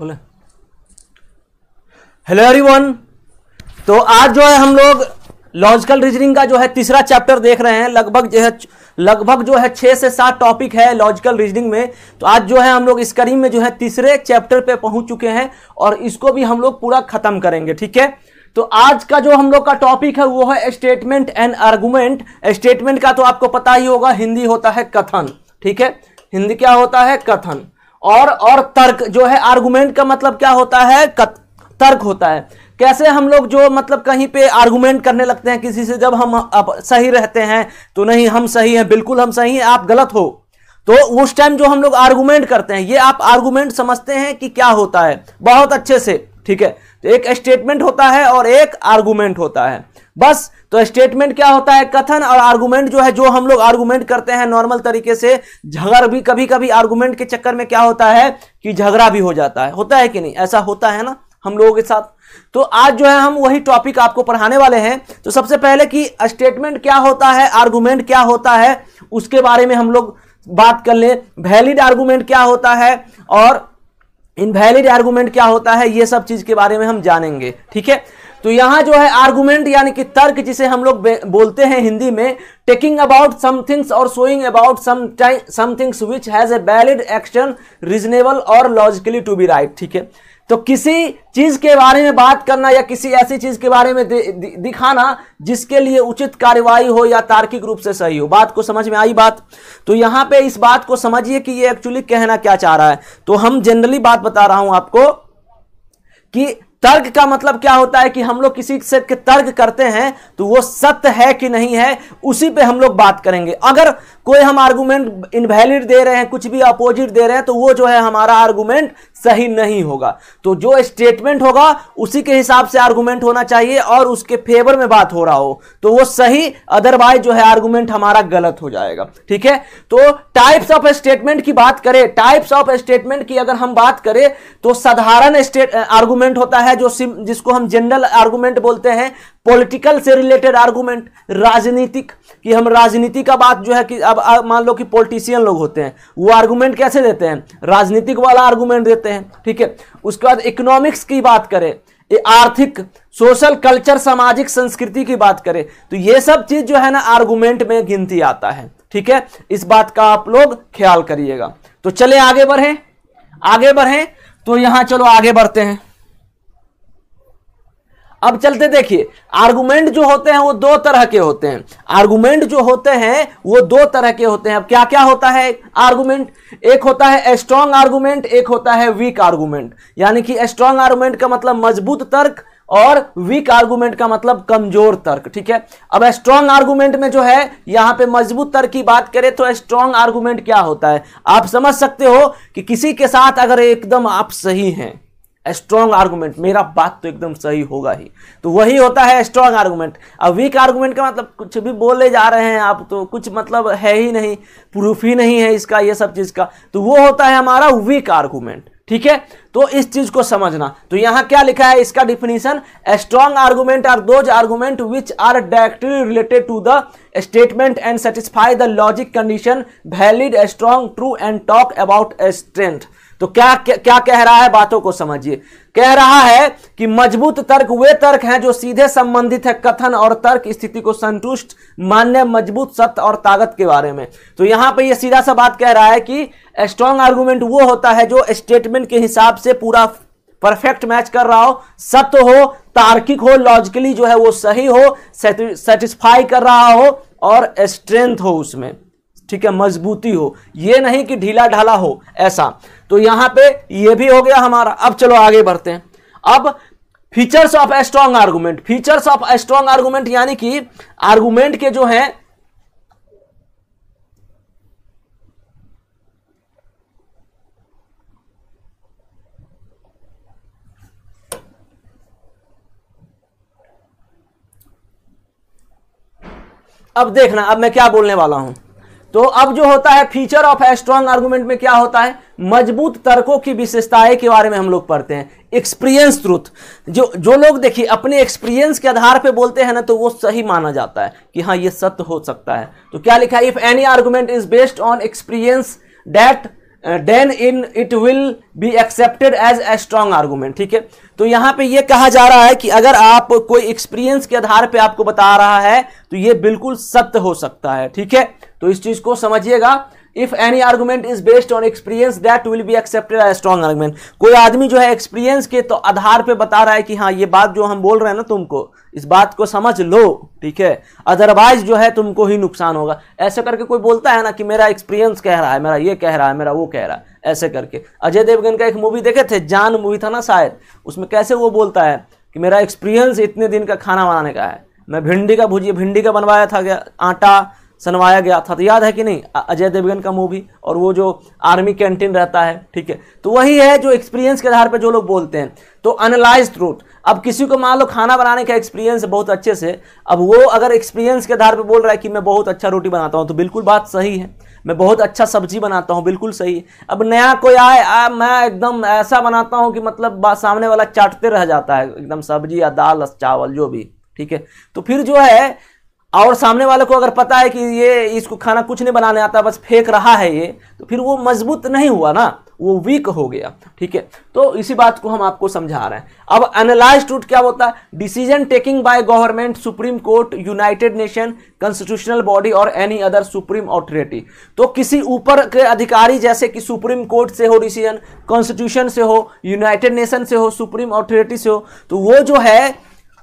बोले hello everyone. तो आज जो है हम लोग लॉजिकल रीजनिंग का जो है तीसरा चैप्टर देख रहे हैं। लगभग जो है 6 से 7 टॉपिक है लॉजिकल रीजनिंग में। तो आज जो है हम लोग इस करीब में जो है तीसरे चैप्टर पे पहुंच चुके हैं और इसको भी हम लोग पूरा खत्म करेंगे, ठीक है। तो आज का जो हम लोग का टॉपिक है वो है स्टेटमेंट एंड आर्गुमेंट। स्टेटमेंट का तो आपको पता ही होगा, हिंदी होता है कथन, ठीक है। हिंदी क्या होता है? कथन। और तर्क जो है, आर्गुमेंट का मतलब क्या होता है? तर्क होता है। कैसे हम लोग जो मतलब कहीं पे आर्गुमेंट करने लगते हैं किसी से, जब हम सही रहते हैं तो नहीं हम सही हैं, बिल्कुल हम सही हैं, आप गलत हो, तो उस टाइम जो हम लोग आर्गुमेंट करते हैं, ये आप आर्गुमेंट समझते हैं कि क्या होता है बहुत अच्छे से, ठीक है। तो एक स्टेटमेंट होता है और एक आर्गुमेंट होता है बस। तो स्टेटमेंट क्या होता है? कथन। और आर्गुमेंट जो है, जो हम लोग आर्गुमेंट करते हैं नॉर्मल तरीके से, झगड़ा भी कभी कभी आर्गुमेंट के चक्कर में क्या होता है कि झगड़ा भी हो जाता है, होता है कि नहीं? ऐसा होता है ना हम लोगों के साथ। तो आज जो है हम वही टॉपिक आपको पढ़ाने वाले हैं। तो सबसे पहले कि स्टेटमेंट क्या होता है, आर्गुमेंट क्या होता है, उसके बारे में हम लोग बात कर लें। वैलिड आर्गुमेंट क्या होता है और इनवैलिड आर्गुमेंट क्या होता है, ये सब चीज के बारे में हम जानेंगे, ठीक है। तो यहाँ जो है आर्गुमेंट यानी कि तर्क, जिसे हम लोग बोलते हैं हिंदी में टेकिंग अबाउट समथिंग्स और showing about somethings which has a valid action reasonable और लॉजिकली टू बी राइट, ठीक है। तो किसी चीज के बारे में बात करना या किसी ऐसी चीज के बारे में दिखाना जिसके लिए उचित कार्यवाही हो या तार्किक रूप से सही हो। बात को समझ में आई बात? तो यहाँ पे इस बात को समझिए कि ये एक्चुअली कहना क्या चाह रहा है। तो हम जनरली बात बता रहा हूं आपको कि तर्क का मतलब क्या होता है कि हम लोग किसी से तर्क करते हैं तो वो सत्य है कि नहीं है, उसी पे हम लोग बात करेंगे। अगर कोई हम आर्गुमेंट इनवैलिड दे रहे हैं, कुछ भी अपोजिट दे रहे हैं, तो वो जो है हमारा आर्गुमेंट सही नहीं होगा। तो जो स्टेटमेंट होगा उसी के हिसाब से आर्गुमेंट होना चाहिए और उसके फेवर में बात हो रहा हो तो वो सही, अदरवाइज जो है आर्गुमेंट हमारा गलत हो जाएगा, ठीक है। तो टाइप्स ऑफ स्टेटमेंट की बात करें, टाइप्स ऑफ स्टेटमेंट की अगर हम बात करें तो साधारण आर्गुमेंट होता है जो जिसको हम जनरल आर्गुमेंट बोलते हैं, पॉलिटिकल से रिलेटेड आर्गुमेंट, राजनीतिक, कि हम राजनीति का बात जो है कि अब मान लो कि पॉलिटिशियन लोग होते हैं, वो आर्गुमेंट कैसे देते हैं? राजनीतिक वाला आर्गुमेंट देते हैं, ठीक है। उसके बाद इकोनॉमिक्स की बात करें, आर्थिक, सोशल, कल्चर, सामाजिक, संस्कृति की बात करें, तो ये सब चीज जो है ना आर्गुमेंट में गिनती आता है, ठीक है। इस बात का आप लोग ख्याल करिएगा। तो चले आगे बढ़े, आगे बढ़े। तो यहां चलो आगे बढ़ते हैं। अब चलते देखिए, आर्गुमेंट जो होते हैं वो दो तरह के होते हैं। आर्गुमेंट जो होते हैं वो दो तरह के होते हैं। अब क्या क्या होता है आर्गुमेंट? एक होता है स्ट्रांग आर्गुमेंट, एक होता है वीक आर्गुमेंट। यानी कि स्ट्रांग आर्गुमेंट का मतलब मजबूत तर्क और वीक आर्गुमेंट का मतलब कमजोर तर्क, ठीक है। अब स्ट्रांग आर्गुमेंट में जो है यहाँ पे मजबूत तर्क की बात करें तो स्ट्रांग आर्गुमेंट क्या होता है आप समझ सकते हो कि किसी के साथ अगर एकदम आप सही हैं, स्ट्रॉन्ग आर्गुमेंट, मेरा बात तो एकदम सही होगा ही, तो वही होता है स्ट्रॉन्ग आर्गुमेंट। अब वीक आर्गुमेंट का मतलब कुछ भी बोले जा रहे हैं आप, तो कुछ मतलब है ही नहीं, प्रूफ ही नहीं है इसका, ये सब चीज का, तो वो होता है हमारा वीक आर्गुमेंट, ठीक है। तो इस चीज को समझना। तो यहां क्या लिखा है इसका definition? Strong argument are those argument which are directly related to the statement and satisfy the logic condition valid, strong, true and talk about strength. तो क्या कह रहा है, बातों को समझिए। कह रहा है कि मजबूत तर्क वे तर्क हैं जो सीधे संबंधित है कथन और तर्क स्थिति को संतुष्ट मान्य मजबूत सत्य और ताकत के बारे में। तो यहां पे ये सीधा सा बात कह रहा है कि स्ट्रांग आर्गुमेंट वो होता है जो स्टेटमेंट के हिसाब से पूरा परफेक्ट मैच कर रहा हो, सत्य हो, तार्किक हो, लॉजिकली जो है वो सही हो, सेटिस्फाई कर रहा हो और स्ट्रेंथ हो उसमें, ठीक है, मजबूती हो, ये नहीं कि ढीला ढाला हो ऐसा। तो यहां पे ये भी हो गया हमारा। अब चलो आगे बढ़ते हैं। अब features of strong argument, features of strong argument यानी कि आर्गुमेंट के जो है अब देखना, अब मैं क्या बोलने वाला हूं। तो अब जो होता है feature of a strong argument में क्या होता है, मजबूत तर्कों की विशेषताएं के बारे में हम लोग पढ़ते हैं। एक्सपीरियंस ट्रूथ, जो लोग देखिए अपने एक्सपीरियंस के आधार पे बोलते हैं ना, तो वो सही माना जाता है कि हाँ ये सत्य हो सकता है। तो क्या लिखा है, if any argument is based on experience that then in it will be accepted as a strong argument. ठीक है, तो यहाँ पे ये कहा जा रहा है कि अगर आप कोई एक्सपीरियंस के आधार पे आपको बता रहा है तो ये बिल्कुल सत्य हो सकता है। ठीक है, तो इस चीज को समझिएगा, if any argument is based on experience that will be accepted as strong argument. कोई आदमी जो है एक्सपीरियंस के तो आधार पे बता रहा है कि हाँ ये बात जो हम बोल रहे हैं ना, तुमको इस बात को समझ लो, ठीक है, अदरवाइज जो है तुमको ही नुकसान होगा। ऐसे करके कोई बोलता है ना कि मेरा एक्सपीरियंस कह रहा है, मेरा ये कह रहा है, मेरा वो कह रहा है, ऐसे करके। अजय देवगन का एक मूवी देखे थे, जान मूवी था ना शायद, उसमें कैसे वो बोलता है कि मेरा एक्सपीरियंस इतने दिन का खाना बनाने का है, मैं भिंडी का भुजिया, भिंडी का बनवाया था, गया आटा सनवाया गया था, तो याद है कि नहीं अजय देवगन का मूवी, और वो जो आर्मी कैंटीन रहता है। ठीक है, तो वही है जो एक्सपीरियंस के आधार पर जो लोग बोलते हैं। तो एनालाइज ट्रूथ, अब किसी को मान लो खाना बनाने का एक्सपीरियंस है बहुत अच्छे से, अब वो अगर एक्सपीरियंस के आधार पर बोल रहा है कि मैं बहुत अच्छा रोटी बनाता हूँ, तो बिल्कुल बात सही है, मैं बहुत अच्छा सब्जी बनाता हूँ, बिल्कुल सही है। अब नया कोई आए, मैं एकदम ऐसा बनाता हूँ कि मतलब सामने वाला चाटते रह जाता है एकदम, सब्जी या दाल चावल जो भी, ठीक है, तो फिर जो है, और सामने वाले को अगर पता है कि ये इसको खाना कुछ नहीं बनाने आता, बस फेंक रहा है ये, तो फिर वो मजबूत नहीं हुआ ना, वो वीक हो गया। ठीक है, तो इसी बात को हम आपको समझा रहे हैं। अब एनालाइज ट्रूथ क्या होता है, decision taking by government, supreme court, united nation, constitutional body और एनी अदर सुप्रीम ऑथोरिटी। तो किसी ऊपर के अधिकारी जैसे कि सुप्रीम कोर्ट से हो डिसीजन, कॉन्स्टिट्यूशन से हो, यूनाइटेड नेशन से हो, सुप्रीम ऑथोरिटी से हो, तो वो जो है,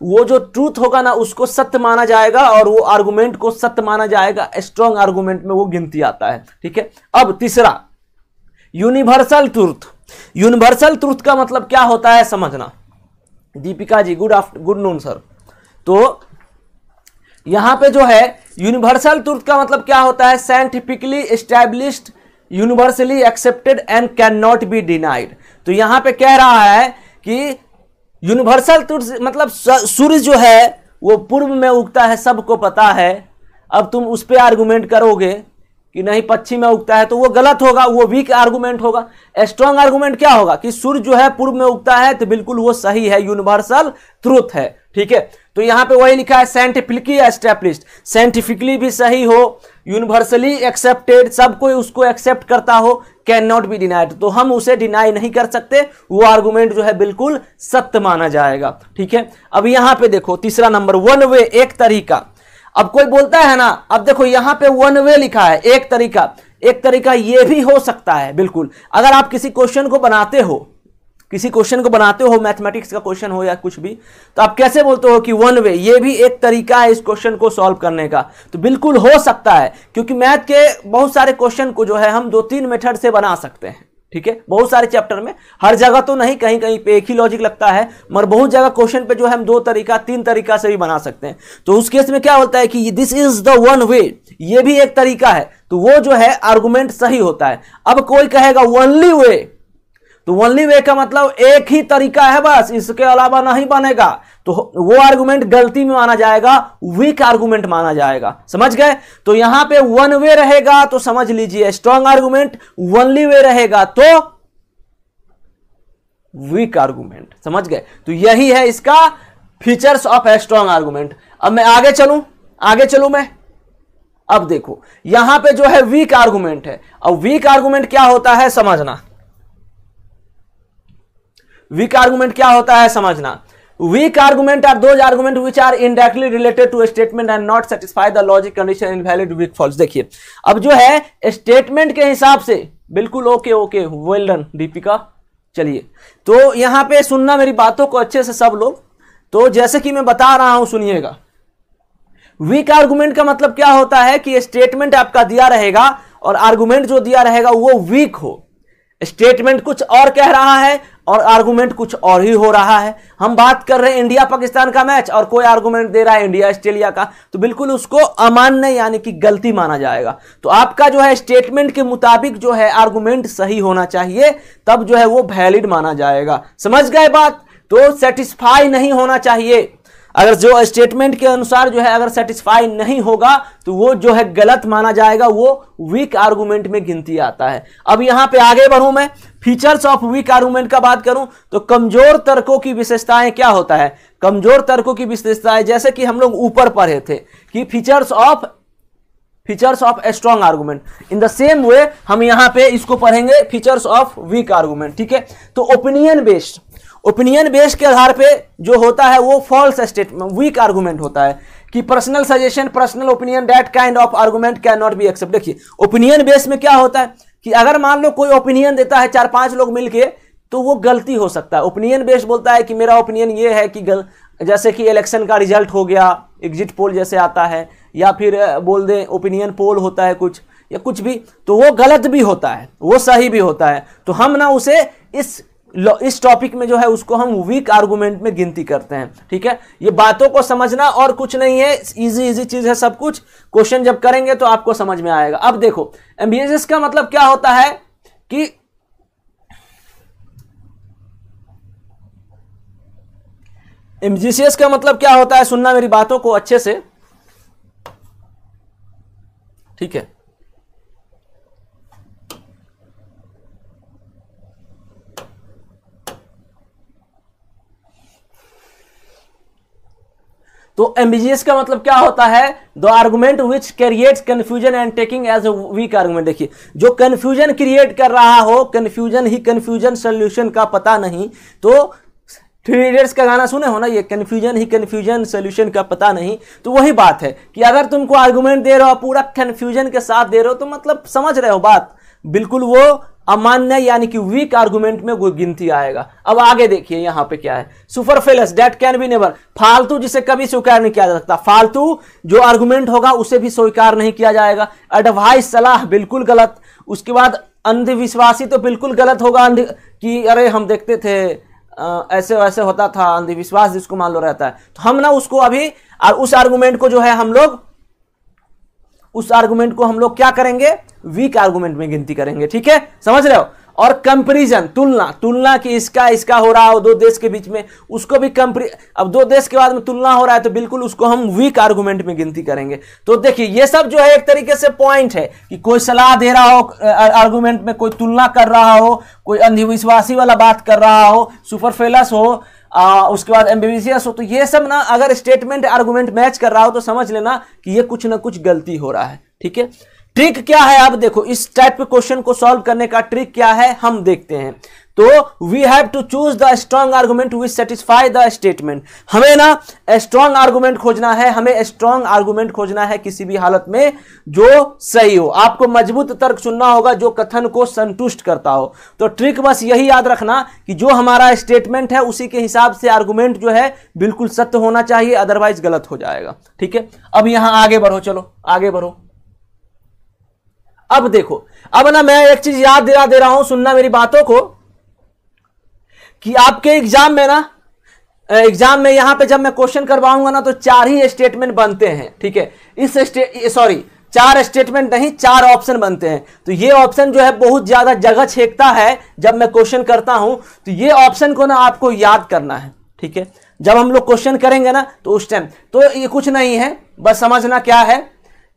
वो जो ट्रूथ होगा ना उसको सत्य माना जाएगा, और वो आर्गुमेंट को सत्य माना जाएगा, स्ट्रॉन्ग आर्गुमेंट में वो गिनती आता है। ठीक है, अब तीसरा यूनिवर्सल ट्रूथ। यूनिवर्सल ट्रूथ का मतलब क्या होता है समझना। Deepika ji good noon sir. तो यहां पे जो है यूनिवर्सल ट्रूथ का मतलब क्या होता है, scientifically established, universally accepted and can not be denied. तो यहां पे कह रहा है कि यूनिवर्सल ट्रूथ मतलब सूर्य जो है वो पूर्व में उगता है, सबको पता है, अब तुम उस पर आर्गूमेंट करोगे कि नहीं पश्चिम में उगता है, तो वो गलत होगा, वो वीक आर्गूमेंट होगा। स्ट्रॉन्ग आर्गूमेंट क्या होगा कि सूर्य जो है पूर्व में उगता है, तो बिल्कुल वो सही है, यूनिवर्सल ट्रूथ है। ठीक है, तो यहाँ पे वही लिखा है साइंटिफिकली एस्टैब्लिश्ड, साइंटिफिकली भी सही हो, यूनिवर्सली एक्सेप्टेड, सब कोई उसको एक्सेप्ट करता हो, कैन नॉट बी डिनाइड, तो हम उसे डिनाई नहीं कर सकते, वो आर्गूमेंट जो है बिल्कुल सत्य माना जाएगा। ठीक है, अब यहाँ पे देखो तीसरा नंबर, वन वे, एक तरीका। अब कोई बोलता है ना, अब देखो यहाँ पे वन वे लिखा है, एक तरीका, एक तरीका ये भी हो सकता है बिल्कुल। अगर आप किसी क्वेश्चन को बनाते हो, किसी क्वेश्चन को बनाते हो, मैथमेटिक्स का क्वेश्चन हो या कुछ भी, तो आप कैसे बोलते हो कि वन वे, ये भी एक तरीका है इस क्वेश्चन को सॉल्व करने का, तो बिल्कुल हो सकता है, क्योंकि मैथ के बहुत सारे क्वेश्चन को जो है हम 2-3 मेथड से बना सकते हैं। ठीक है, बहुत सारे चैप्टर में, हर जगह तो नहीं, कहीं कहीं पे एक ही लॉजिक लगता है, मगर बहुत जगह क्वेश्चन पे जो है हम 2 तरीका 3 तरीका से भी बना सकते हैं। तो उस केस में क्या होता है कि this is the one way, ये भी एक तरीका है, तो वो जो है आर्गूमेंट सही होता है। अब कोई कहेगा ओनली वे, तो ओनली वे का मतलब एक ही तरीका है बस, इसके अलावा नहीं बनेगा, तो वो आर्गूमेंट गलती में माना जाएगा, वीक आर्गूमेंट माना जाएगा। समझ गए, तो यहां पे वन वे रहेगा तो समझ लीजिए स्ट्रॉन्ग आर्गूमेंट, ओनली वे रहेगा तो वीक आर्गूमेंट। समझ गए, तो यही है इसका फीचर्स ऑफ स्ट्रॉन्ग आर्गूमेंट। अब मैं आगे चलूं, आगे चलूं मैं, अब देखो यहां पे जो है वीक आर्गूमेंट है। अब वीक आर्गूमेंट क्या होता है समझना, वीक आर्गूमेंट क्या होता है समझना। Weak argument are those argument which are indirectly related to statement and not satisfy the logic condition invalid weak false. देखिए अब जो है स्टेटमेंट के हिसाब से बिल्कुल okay okay, well done Deepika. चलिए तो यहां पे सुनना मेरी बातों को अच्छे से सब लोग, तो जैसे कि मैं बता रहा हूं सुनिएगा। वीक आर्गूमेंट का मतलब क्या होता है कि स्टेटमेंट आपका दिया रहेगा और आर्गूमेंट जो दिया रहेगा वो वीक हो, स्टेटमेंट कुछ और कह रहा है और आर्गूमेंट कुछ और ही हो रहा है। हम बात कर रहे हैं इंडिया पाकिस्तान का मैच और कोई आर्गूमेंट दे रहा है इंडिया ऑस्ट्रेलिया का, तो बिल्कुल उसको अमान्य यानी कि गलती माना जाएगा। तो आपका जो है स्टेटमेंट के मुताबिक जो है आर्गूमेंट सही होना चाहिए, तब जो है वो वैलिड माना जाएगा। समझ गए बात, तो सेटिस्फाई नहीं होना चाहिए। अगर जो स्टेटमेंट के अनुसार जो है अगर सेटिस्फाई नहीं होगा तो वो जो है गलत माना जाएगा, वो वीक आर्गूमेंट में गिनती आता है। अब यहां पे आगे बढ़ूं, मैं फीचर्स ऑफ वीक आर्गूमेंट का बात करूं तो कमजोर तर्कों की विशेषताएं क्या होता है, कमजोर तर्कों की विशेषताएं जैसे कि हम लोग ऊपर पढ़े थे कि features of strong argument. In the same way हम यहां पे इसको पढ़ेंगे फीचर्स ऑफ वीक आर्गूमेंट, ठीक है। तो ओपिनियन बेस्ड के आधार पे जो होता है वो फॉल्स स्टेटमेंट वीक आर्गूमेंट होता है कि personal suggestion, personal opinion, that kind of argument can not be accept. देखिए ओपिनियन बेस्ड में क्या होता है कि अगर मान लो कोई ओपिनियन देता है 4-5 लोग मिलके तो वो गलती हो सकता है। ओपिनियन बेस्ड बोलता है कि मेरा ओपिनियन ये है कि जैसे कि इलेक्शन का रिजल्ट हो गया, एग्जिट पोल जैसे आता है, या फिर बोल दें ओपिनियन पोल होता है कुछ या कुछ भी, तो वो गलत भी होता है वो सही भी होता है। तो हम ना उसे इस टॉपिक में जो है उसको हम वीक आर्गूमेंट में गिनती करते हैं, ठीक है। ये बातों को समझना और कुछ नहीं है, इजी चीज है सब कुछ। क्वेश्चन जब करेंगे तो आपको समझ में आएगा। अब देखो एमबीएसएस का मतलब क्या होता है कि एमजीसीएस का मतलब क्या होता है, सुनना मेरी बातों को अच्छे से, ठीक है। तो एमबीजीएस का मतलब क्या होता है, the argument which creates confusion and taking as a weak argument. देखिए जो कंफ्यूजन क्रिएट कर रहा हो, कंफ्यूजन सोल्यूशन का पता नहीं, तो थ्री इडियट्स का गाना सुने हो ना, ये कंफ्यूजन सोल्यूशन का पता नहीं। तो वही बात है कि अगर तुमको आर्गूमेंट दे रहे हो पूरा कंफ्यूजन के साथ दे रहे हो तो मतलब समझ रहे हो बात, बिल्कुल वो अमान्य यानी कि वीक आर्गूमेंट में वो गिनती आएगा। अब आगे देखिए यहाँ पे क्या है, superfluous that can be never, फालतू जिसे कभी स्वीकार नहीं किया जा सकता, फालतू जो आर्गूमेंट होगा उसे भी स्वीकार नहीं किया जाएगा। एडवाइस सलाह बिल्कुल गलत, उसके बाद अंधविश्वासी तो बिल्कुल गलत होगा कि अरे हम देखते थे ऐसे वैसे होता था, अंधविश्वास जिसको मान लो रहता है। तो हम ना उसको अभी उस आर्गूमेंट को जो है हम लोग क्या करेंगे, वीक आर्गूमेंट में गिनती करेंगे, ठीक है, समझ रहे हो। और कंपैरिजन तुलना कि इसका हो रहा हो दो देश के बीच में, उसको भी अब दो देश के बाद में तुलना हो रहा है तो बिल्कुल उसको हम वीक आर्गूमेंट में गिनती करेंगे। तो देखिए ये सब जो है एक तरीके से पॉइंट है कि कोई सलाह दे रहा हो आर्गूमेंट में, कोई तुलना कर रहा हो, कोई अंधविश्वासी वाला बात कर रहा हो, सुपरफ्लुअस हो, उसके बाद एम्बिविशियस हो, तो ये सब ना अगर स्टेटमेंट आर्गूमेंट मैच कर रहा हो तो समझ लेना कि ये कुछ ना कुछ गलती हो रहा है, ठीक है। ट्रिक क्या है, आप देखो इस टाइप के क्वेश्चन को सॉल्व करने का ट्रिक क्या है हम देखते हैं। तो we have to choose the strong argument which satisfy the statement. हमें ना स्ट्रॉन्ग आर्गूमेंट खोजना है, हमें स्ट्रॉन्ग आर्गूमेंट खोजना है किसी भी हालत में जो सही हो। आपको मजबूत तर्क चुनना होगा जो कथन को संतुष्ट करता हो। तो ट्रिक बस यही याद रखना कि जो हमारा स्टेटमेंट है उसी के हिसाब से आर्गूमेंट जो है बिल्कुल सत्य होना चाहिए, अदरवाइज गलत हो जाएगा, ठीक है। अब यहां आगे बढ़ो, चलो आगे बढ़ो। अब देखो अब ना मैं एक चीज याद दे रहा हूं, सुनना मेरी बातों को, कि आपके एग्जाम में यहां पे जब मैं क्वेश्चन करवाऊंगा ना तो 4 ही स्टेटमेंट बनते हैं, ठीक है। 4 स्टेटमेंट नहीं 4 ऑप्शन बनते हैं। तो ये ऑप्शन जो है बहुत ज्यादा जगह छेकता है जब मैं क्वेश्चन करता हूं, तो ये ऑप्शन को ना आपको याद करना है, ठीक है। जब हम लोग क्वेश्चन करेंगे ना तो उस टाइम तो ये कुछ नहीं है, बस समझना क्या है,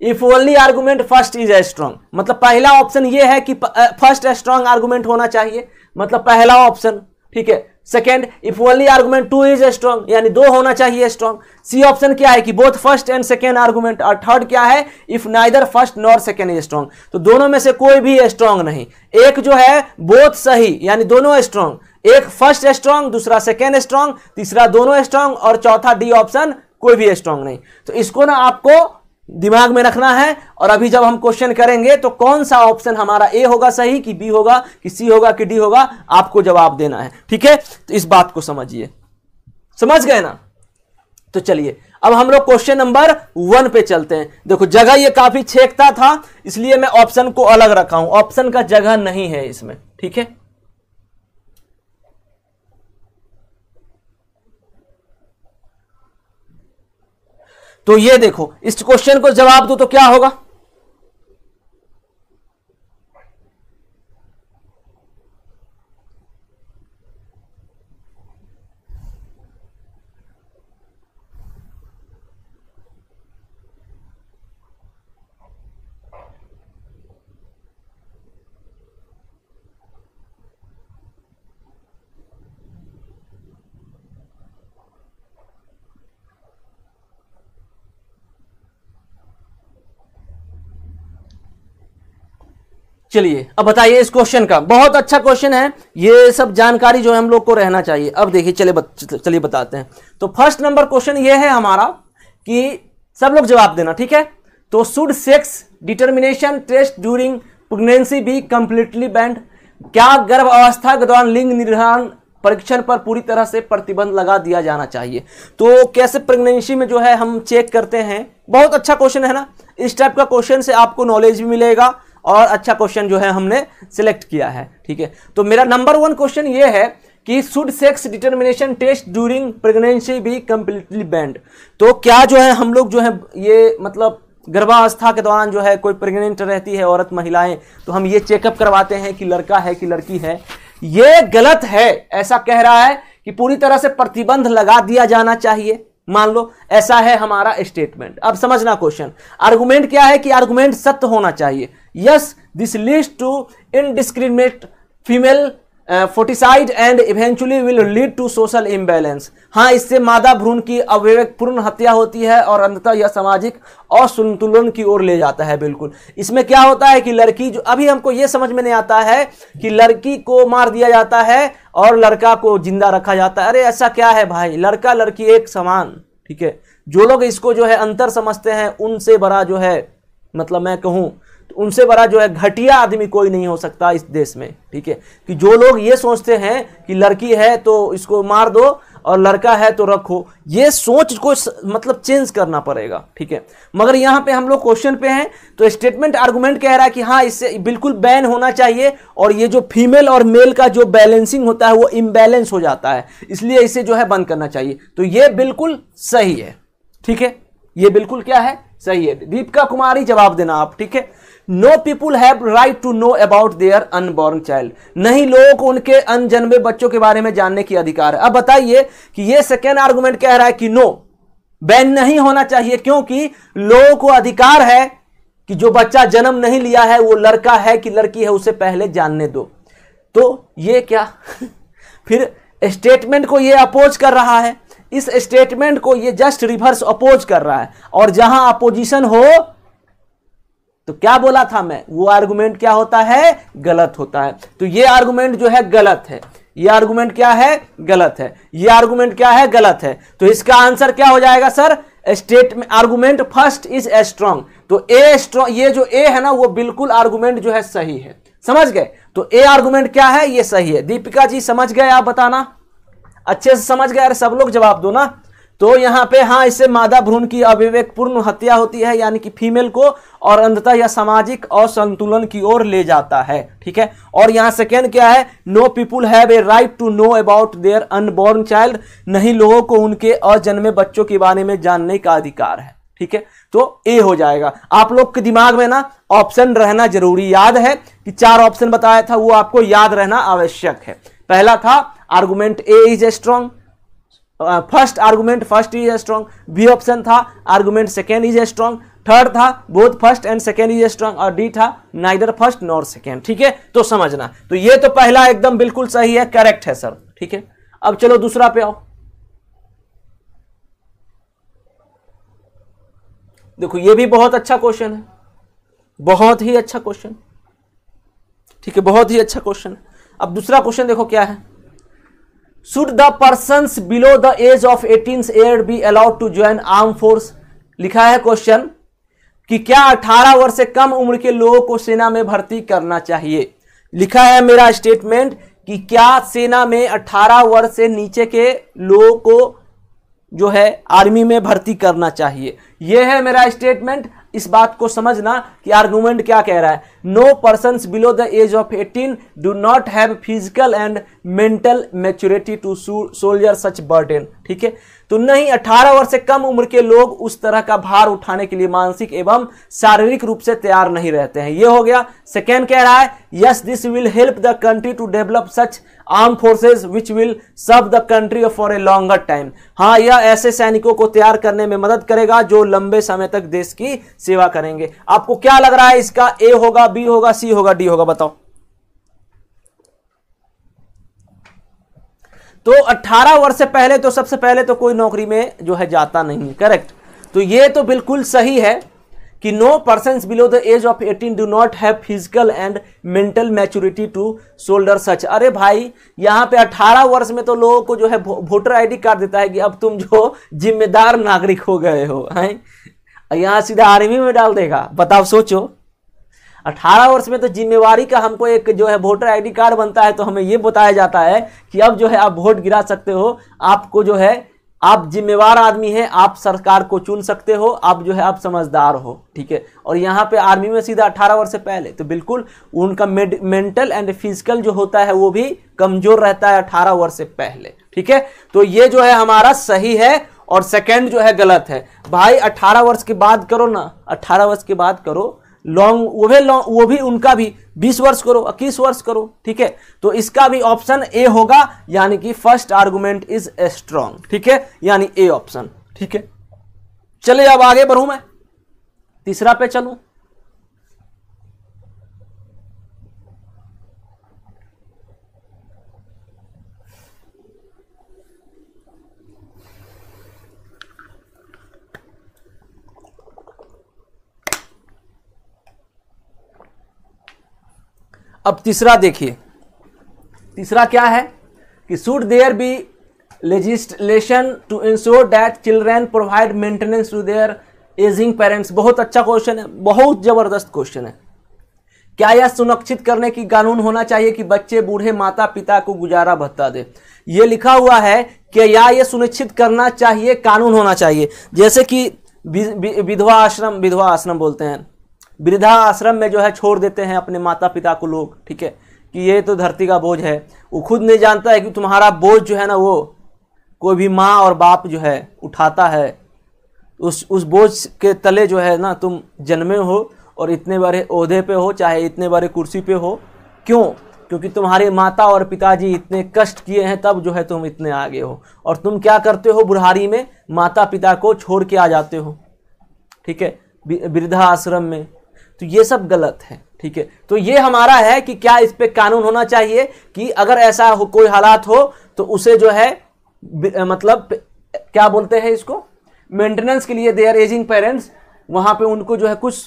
if only argument first is strong, मतलब पहला ऑप्शन ये है कि फर्स्ट स्ट्रांग आर्गूमेंट होना चाहिए, मतलब पहला ऑप्शन, ठीक है। Second, if only argument two is strong, यानी 2 होना चाहिए स्ट्रांग। सी ऑप्शन क्या है कि both first and second argument. और थर्ड क्या है, if neither first nor second is strong, तो दोनों में से कोई भी स्ट्रांग नहीं, एक जो है बोथ सही यानी दोनों स्ट्रांग, एक फर्स्ट स्ट्रांग, दूसरा सेकेंड स्ट्रांग, तीसरा दोनों स्ट्रांग, और चौथा डी ऑप्शन कोई भी स्ट्रांग नहीं। तो इसको ना आपको दिमाग में रखना है, और अभी जब हम क्वेश्चन करेंगे तो कौन सा ऑप्शन हमारा ए होगा सही, कि बी होगा, कि सी होगा, कि डी होगा, आपको जवाब देना है, ठीक है। तो इस बात को समझिए, समझ गए ना। तो चलिए अब हम लोग क्वेश्चन नंबर 1 पे चलते हैं। देखो जगह ये काफी छेकता था इसलिए मैं ऑप्शन को अलग रखा हूं, ऑप्शन का जगह नहीं है इसमें, ठीक है। तो ये देखो इस क्वेश्चन को जवाब दो तो क्या होगा, चलिए अब बताइए इस क्वेश्चन का, बहुत अच्छा क्वेश्चन है, ये सब जानकारी जो है हम लोग को रहना चाहिए। अब देखिए चलिए बताते हैं। तो फर्स्ट नंबर क्वेश्चन ये है हमारा कि सब लोग जवाब देना, ठीक है। तो should sex determination test during pregnancy be completely banned, क्या गर्भ अवस्था के दौरान लिंग निर्धारण परीक्षण पर पूरी तरह से प्रतिबंध लगा दिया जाना चाहिए। तो कैसे प्रेगनेंसी में जो है हम चेक करते हैं, बहुत अच्छा क्वेश्चन है ना, इस टाइप का क्वेश्चन से आपको नॉलेज भी मिलेगा और अच्छा क्वेश्चन जो है हमने सिलेक्ट किया है, ठीक है। तो मेरा नंबर वन क्वेश्चन ये है कि should sex determination test during pregnancy be completely banned, तो क्या जो है हम लोग जो है ये मतलब गर्भावस्था के दौरान जो है कोई प्रेग्नेंट रहती है औरत महिलाएं, तो हम ये चेकअप करवाते हैं कि लड़का है कि लड़की है, ये गलत है। ऐसा कह रहा है कि पूरी तरह से प्रतिबंध लगा दिया जाना चाहिए, मान लो ऐसा है हमारा स्टेटमेंट। अब समझना क्वेश्चन, आर्गुमेंट क्या है कि आर्गुमेंट सत्य होना चाहिए। Yes this leads to indiscriminate female foeticide and eventually will lead to social imbalance, हाँ इससे मादा भ्रूण की अविवेकपूर्ण हत्या होती है और अंततः यह सामाजिक असंतुलन की ओर ले जाता है। बिल्कुल, इसमें क्या होता है कि लड़की जो, अभी हमको ये समझ में नहीं आता है कि लड़की को मार दिया जाता है और लड़का को जिंदा रखा जाता है। अरे ऐसा क्या है भाई, लड़का लड़की एक समान, ठीक है। जो लोग इसको जो है अंतर समझते हैं उनसे बड़ा जो है, मतलब मैं कहूँ उनसे बड़ा जो है घटिया आदमी कोई नहीं हो सकता इस देश में, ठीक है। कि जो लोग ये सोचते हैं कि लड़की है तो इसको मार दो और लड़का है तो रखो, ये सोच को मतलब चेंज करना पड़ेगा, ठीक है। मगर यहाँ पे हम लोग क्वेश्चन पे हैं, तो स्टेटमेंट आर्गुमेंट कह रहा है कि हाँ इससे बिल्कुल बैन होना चाहिए और ये जो फीमेल और मेल का जो बैलेंसिंग होता है वो इम्बैलेंस हो जाता है, इसलिए इसे जो है बंद करना चाहिए। तो ये बिल्कुल सही है, ठीक है, ये बिल्कुल क्या है, सही है। दीपिका कुमारी जवाब देना आप, ठीक है। No people have right to know about their unborn child, नहीं लोगों को उनके अनजन्मे बच्चों के बारे में जानने की अधिकार है। अब बताइए कि ये सेकेंड आर्गुमेंट कह रहा है कि नो बैन नहीं होना चाहिए, क्योंकि लोगों को अधिकार है कि जो बच्चा जन्म नहीं लिया है वो लड़का है कि लड़की है उसे पहले जानने दो। तो ये क्या फिर स्टेटमेंट को ये अपोज कर रहा है, इस स्टेटमेंट को ये जस्ट रिवर्स अपोज कर रहा है, और जहां अपोजिशन हो तो क्या बोला था मैं, वो आर्गुमेंट क्या होता है, गलत होता है। तो ये आर्गुमेंट जो है गलत है, ये आर्गुमेंट क्या है, गलत है, ये आर्गुमेंट क्या है, गलत है। तो इसका आंसर क्या हो जाएगा sir, statement argument first is strong, तो ए स्ट्रांग, ये जो ए है ना वो बिल्कुल आर्गुमेंट जो है सही है, समझ गए। तो ए आर्गुमेंट क्या है, ये सही है। दीपिका जी समझ गए, आप बताना अच्छे से समझ गए, अरे सब लोग जवाब दो ना। तो यहाँ पे हाँ इससे मादा भ्रूण की अविवेकपूर्ण हत्या होती है, यानी कि फीमेल को, और अंततः यह सामाजिक असंतुलन की ओर ले जाता है, ठीक है। और यहाँ सेकेंड क्या है, no people have a right to know about their unborn child, नहीं लोगों को उनके अजन्मे बच्चों के बारे में जानने का अधिकार है, ठीक है। तो ए हो जाएगा। आप लोग के दिमाग में ना ऑप्शन रहना जरूरी, याद है कि चार ऑप्शन बताया था वो आपको याद रहना आवश्यक है। पहला था argument A is strong, first argument first is strong, B option था argument second is strong, third था both first and second is strong, और डी था नाइदर फर्स्ट नॉर सेकेंड, ठीक है। तो समझना, तो ये तो पहला एकदम बिल्कुल सही है, करेक्ट है सर, ठीक है। अब चलो दूसरा पे आओ, देखो ये भी बहुत अच्छा क्वेश्चन है, बहुत ही अच्छा क्वेश्चन, ठीक है, बहुत ही अच्छा क्वेश्चन। अब दूसरा क्वेश्चन देखो क्या है, Should the persons below the age of 18 year be allowed to join armed force? लिखा है क्वेश्चन कि क्या 18 वर्ष से कम उम्र के लोगों को सेना में भर्ती करना चाहिए। लिखा है मेरा स्टेटमेंट कि क्या सेना में 18 वर्ष से नीचे के लोगों को जो है आर्मी में भर्ती करना चाहिए, यह है मेरा स्टेटमेंट। इस बात को समझना कि आर्गुमेंट क्या कह रहा है, no persons below the age of 18 do not have physical and mental maturity to shoulder such burden, ठीक है। तो नहीं, 18 वर्ष से कम उम्र के लोग उस तरह का भार उठाने के लिए मानसिक एवं शारीरिक रूप से तैयार नहीं रहते हैं, ये हो गया। सेकेंड कह रहा है yes this will help the country to develop such arm forces which will serve the country for a longer time, हाँ यह ऐसे सैनिकों को तैयार करने में मदद करेगा जो लंबे समय तक देश की सेवा करेंगे। आपको क्या लग रहा है, इसका ए होगा, बी होगा, सी होगा, डी होगा, बताओ। तो 18 वर्ष से पहले तो सबसे पहले तो कोई नौकरी में जो है जाता नहीं है, करेक्ट। तो ये तो बिल्कुल सही है कि no persons below the age of 18 do not have physical and mental maturity to shoulder such। अरे भाई यहाँ पे 18 वर्ष में तो लोगों को जो है वोटर आईडी कार्ड देता है कि अब तुम जो जिम्मेदार नागरिक हो गए हो, हैं यहाँ सीधा आर्मी में डाल देगा। बताओ सोचो, 18 वर्ष में तो जिम्मेवारी का हमको एक जो है वोटर आईडी कार्ड बनता है, तो हमें ये बताया जाता है कि अब जो है आप वोट गिरा सकते हो, आपको जो है आप जिम्मेवार आदमी हैं, आप सरकार को चुन सकते हो, आप जो है आप समझदार हो, ठीक है। और यहाँ पे आर्मी में सीधा 18 वर्ष से पहले तो बिल्कुल उनका मेंटल एंड फिजिकल जो होता है वो भी कमजोर रहता है 18 वर्ष से पहले, ठीक है। तो ये जो है हमारा सही है और सेकंड जो है गलत है। भाई 18 वर्ष के बाद करो ना, 18 वर्ष के बाद करो, लॉन्ग वो भी उनका भी 20 वर्ष करो, 21 वर्ष करो, ठीक है। तो इसका भी ऑप्शन ए होगा, यानी कि फर्स्ट आर्गुमेंट इज स्ट्रॉन्ग, ठीक है, यानी ए ऑप्शन, ठीक है। चले अब आगे बढ़ूं, मैं तीसरा पे चलूं। अब तीसरा देखिए, तीसरा क्या है कि should there be legislation to ensure that children provide maintenance to their ageing parents. बहुत अच्छा क्वेश्चन है, बहुत जबरदस्त क्वेश्चन है। क्या यह सुनिश्चित करने की कानून होना चाहिए कि बच्चे बूढ़े माता पिता को गुजारा भत्ता दे, ये लिखा हुआ है कि या ये सुनिश्चित करना चाहिए, कानून होना चाहिए। जैसे कि विधवा आश्रम बोलते हैं, वृद्धा आश्रम में जो है छोड़ देते हैं अपने माता पिता को लोग, ठीक है, कि ये तो धरती का बोझ है। वो खुद नहीं जानता है कि तुम्हारा बोझ जो है ना वो कोई भी माँ और बाप जो है उठाता है, उस बोझ के तले जो है ना तुम जन्मे हो और इतने बड़े ओहदे पे हो, चाहे इतने बड़े कुर्सी पे हो, क्यों? क्योंकि तुम्हारे माता और पिताजी इतने कष्ट किए हैं तब जो है तुम इतने आगे हो, और तुम क्या करते हो बुढ़ारी में माता पिता को छोड़ के आ जाते हो, ठीक है, वृद्धा आश्रम में। तो ये सब गलत है, ठीक है। तो ये हमारा है कि क्या इस पे कानून होना चाहिए कि अगर ऐसा हो कोई हालात हो तो उसे जो है मतलब क्या बोलते हैं इसको, मेंटेनेंस के लिए देयर एजिंग पेरेंट्स, वहां पे उनको जो है कुछ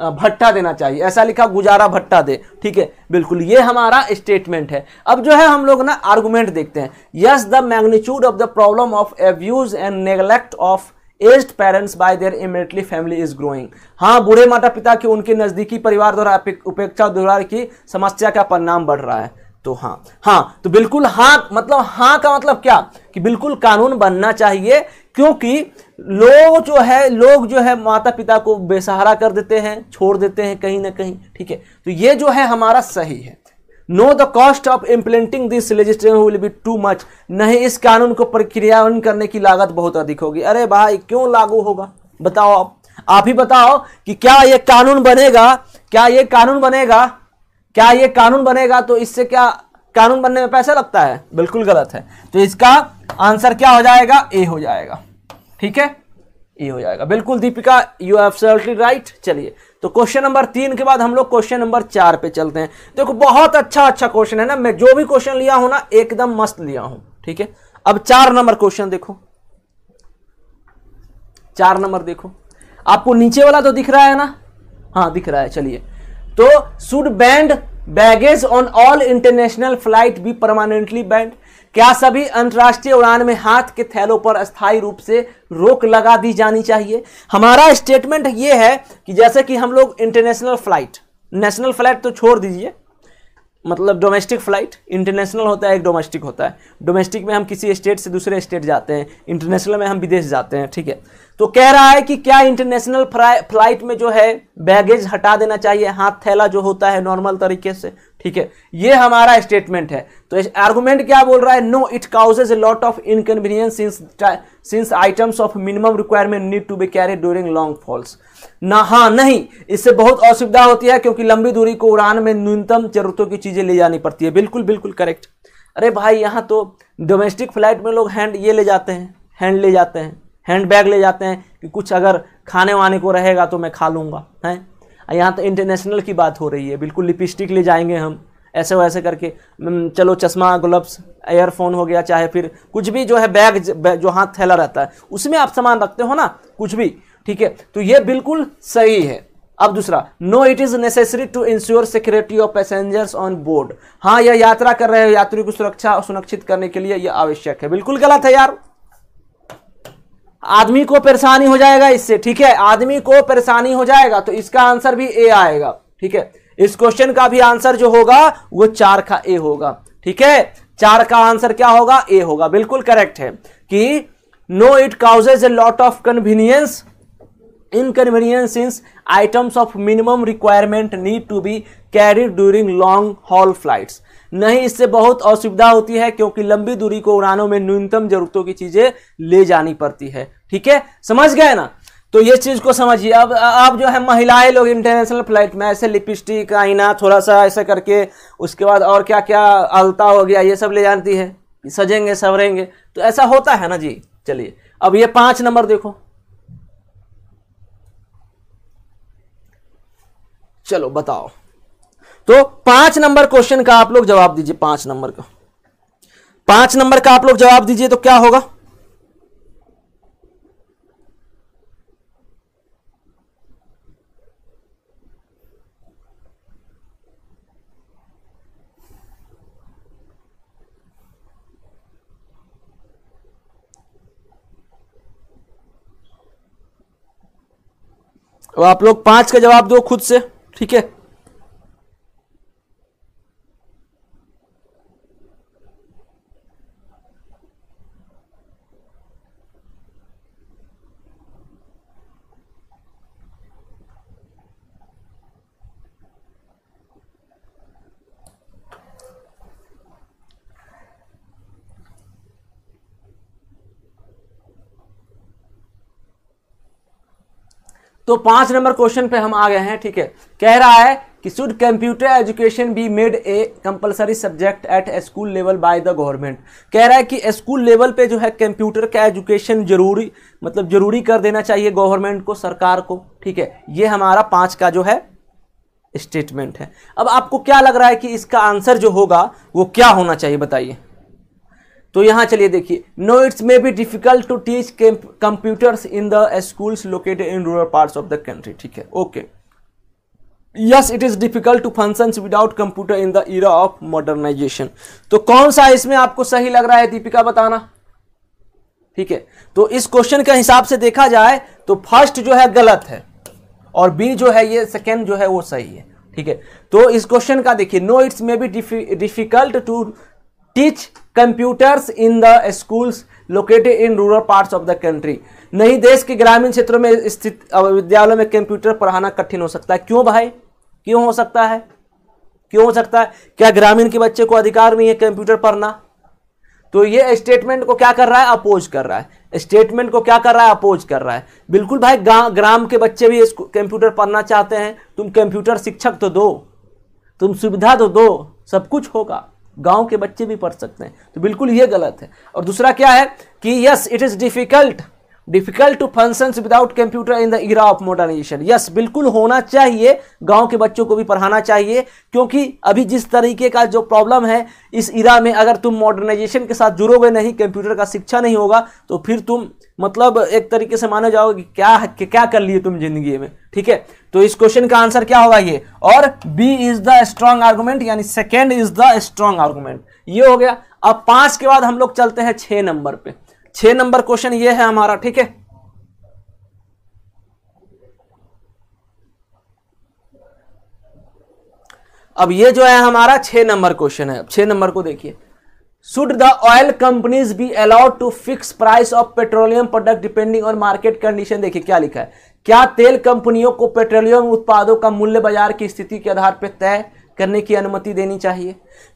भट्टा देना चाहिए, ऐसा लिखा गुजारा भट्टा दे, ठीक है, बिल्कुल ये हमारा स्टेटमेंट है। अब जो है हम लोग ना आर्गूमेंट देखते हैं। Yes the magnitude of the problem of abuse and neglect of aged parents by their immediately family is growing. हाँ, बूढ़े माता पिता के उनके नजदीकी परिवार द्वारा उपेक्षा द्वारा की समस्या का परिणाम बढ़ रहा है। तो हाँ तो बिल्कुल हाँ, मतलब हाँ का मतलब क्या कि बिल्कुल कानून बनना चाहिए, क्योंकि लोग जो है माता पिता को बेसहारा कर देते हैं, छोड़ देते हैं कहीं ना कहीं, ठीक है। तो ये जो है हमारा सही है। No the cost of implementing this legislation will be too much. नहीं, इस कानून को प्रक्रियान्वयन करने की लागत बहुत अधिक होगी। अरे भाई क्यों लागू होगा, बताओ आप ही बताओ कि क्या ये कानून बनेगा तो इससे क्या कानून बनने में पैसा लगता है, बिल्कुल गलत है। तो इसका आंसर क्या हो जाएगा, ए हो जाएगा, ठीक है, ए हो जाएगा, बिल्कुल दीपिका यू एब्सोल्युटली राइट। चलिए तो क्वेश्चन नंबर 3 के बाद हम लोग क्वेश्चन नंबर 4 पे चलते हैं। देखो बहुत अच्छा क्वेश्चन है ना, मैं जो भी क्वेश्चन लिया हूं ना एकदम मस्त लिया हूं, ठीक है। अब 4 नंबर क्वेश्चन देखो, 4 नंबर देखो, आपको नीचे वाला तो दिख रहा है ना, हाँ दिख रहा है। चलिए तो should banned baggage on all international flight be permanently banned. क्या सभी अंतर्राष्ट्रीय उड़ान में हाथ के थैलों पर अस्थायी रूप से रोक लगा दी जानी चाहिए। हमारा स्टेटमेंट ये है कि जैसे कि हम लोग इंटरनेशनल फ्लाइट, नेशनल फ्लाइट तो छोड़ दीजिए, मतलब डोमेस्टिक फ्लाइट, इंटरनेशनल होता है एक डोमेस्टिक होता है, डोमेस्टिक में हम किसी स्टेट से दूसरे स्टेट जाते हैं, इंटरनेशनल में हम विदेश जाते हैं, ठीक है। तो कह रहा है कि क्या इंटरनेशनल फ्लाइट में जो है बैगेज हटा देना चाहिए, हाथ थैला जो होता है नॉर्मल तरीके से, ठीक है, ये हमारा स्टेटमेंट है। तो आर्गुमेंट क्या बोल रहा है, no it causes a lot of inconvenience since items of minimum requirement need to be carried during long false. ना हाँ नहीं, इससे बहुत असुविधा होती है क्योंकि लंबी दूरी को उड़ान में न्यूनतम जरूरतों की चीजें ले जानी पड़ती है, बिल्कुल करेक्ट। अरे भाई यहाँ तो डोमेस्टिक फ्लाइट में लोग हैंड बैग ले जाते हैं कि कुछ अगर खाने वाने को रहेगा तो मैं खा लूँगा, हैं। यहाँ तो इंटरनेशनल की बात हो रही है, बिल्कुल लिपस्टिक ले जाएंगे हम ऐसे वैसे करके, चलो चश्मा ग्लव्स एयरफोन हो गया, चाहे फिर कुछ भी जो है बैग जो हाथ थैला रहता है उसमें आप सामान रखते हो ना कुछ भी, ठीक है, तो ये बिल्कुल सही है। अब दूसरा, no it is necessary to ensure security of passengers on board. हाँ, यह यात्रा कर रहे यात्रियों की सुरक्षा सुनिश्चित करने के लिए यह आवश्यक है। बिल्कुल गलत है यार, आदमी को परेशानी हो जाएगा इससे। ठीक है, आदमी को परेशानी हो जाएगा, तो इसका आंसर भी ए आएगा। ठीक है, इस क्वेश्चन का भी आंसर जो होगा वो 4 का ए होगा। ठीक है, 4 का आंसर क्या होगा? ए होगा, बिल्कुल करेक्ट है। कि no it causes a lot of convenience inconvenience since items of minimum requirement need to be carried during long haul flights. नहीं, इससे बहुत असुविधा होती है क्योंकि लंबी दूरी को उड़ानों में न्यूनतम जरूरतों की चीजें ले जानी पड़ती है। ठीक है, समझ गए ना, तो ये चीज को समझिए। अब जो है महिलाएं लोग इंटरनेशनल फ्लाइट में ऐसे लिपस्टिक, आईना, थोड़ा सा ऐसा करके, उसके बाद और क्या क्या अलता हो गया ये सब ले जाती है, सजेंगे सवरेंगे, तो ऐसा होता है ना जी। चलिए, अब ये 5 नंबर देखो, चलो बताओ। तो 5 नंबर क्वेश्चन का आप लोग जवाब दीजिए, 5 नंबर का आप लोग जवाब दीजिए, तो क्या होगा? अब आप लोग 5 का जवाब दो खुद से। ठीक है, तो 5 नंबर क्वेश्चन पे हम आ गए हैं। ठीक है, कह रहा है कि should computer education be made a compulsory subject at school level by the government. कह रहा है कि स्कूल लेवल पे जो है कंप्यूटर का एजुकेशन जरूरी, मतलब जरूरी कर देना चाहिए गवर्नमेंट को, सरकार को। ठीक है, ये हमारा 5 का जो है स्टेटमेंट है। अब आपको क्या लग रहा है कि इसका आंसर जो होगा वो क्या होना चाहिए, बताइए। तो यहाँ चलिए देखिए, no it's may be difficult to teach computers in the schools located in rural parts of the country. ठीक है, okay, yes it is difficult to functions without computer in the era of modernization. तो कौन सा इसमें आपको सही लग रहा है दीपिका, बताना। ठीक है, तो इस क्वेश्चन के हिसाब से देखा जाए तो फर्स्ट जो है गलत है और बी जो है ये सेकेंड जो है वो सही है। ठीक है, तो इस क्वेश्चन का देखिए, no it's may be difficult to teach computers in the schools located in rural parts of the country. नहीं, देश के ग्रामीण क्षेत्रों में स्थित विद्यालयों में कंप्यूटर पढ़ाना कठिन हो सकता है। क्यों भाई, क्यों हो सकता है, क्यों हो सकता है? क्या ग्रामीण के बच्चे को अधिकार नहीं है कंप्यूटर पढ़ना? तो ये स्टेटमेंट को क्या कर रहा है, अपोज कर रहा है। स्टेटमेंट को क्या कर रहा है, अपोज कर रहा है। बिल्कुल भाई, ग्राम के बच्चे भी कंप्यूटर पढ़ना चाहते हैं। तुम कंप्यूटर शिक्षक तो दो, तुम सुविधा तो दो, सब कुछ होगा, गांव के बच्चे भी पढ़ सकते हैं। तो बिल्कुल ये गलत है। और दूसरा क्या है कि yes it is difficult to functions without computer in the era of modernization. Yes, बिल्कुल होना चाहिए, गांव के बच्चों को भी पढ़ाना चाहिए, क्योंकि अभी जिस तरीके का जो प्रॉब्लम है इस इरा में, अगर तुम मॉडर्नाइजेशन के साथ जुड़ोगे नहीं, कंप्यूटर का शिक्षा नहीं होगा, तो फिर तुम मतलब एक तरीके से माना जाओगे क्या कर लिए तुम जिंदगी में। ठीक है, तो इस क्वेश्चन का आंसर क्या होगा ये, और B is the strong argument, यानी second is the strong argument. ये हो गया। अब 5 के बाद हम लोग चलते हैं 6 नंबर पे। 6 नंबर क्वेश्चन ये है हमारा। ठीक है, अब ये जो है हमारा 6 नंबर क्वेश्चन है। 6 नंबर को देखिए, should the oil companies be allowed to fix price of petroleum product depending on market condition. देखिए क्या लिखा है, क्या तेल कंपनियों को पेट्रोलियम उत्पादों का मूल्य बाजार की स्थिति के आधार पर तय करने की अनुमति देनी चाहिए।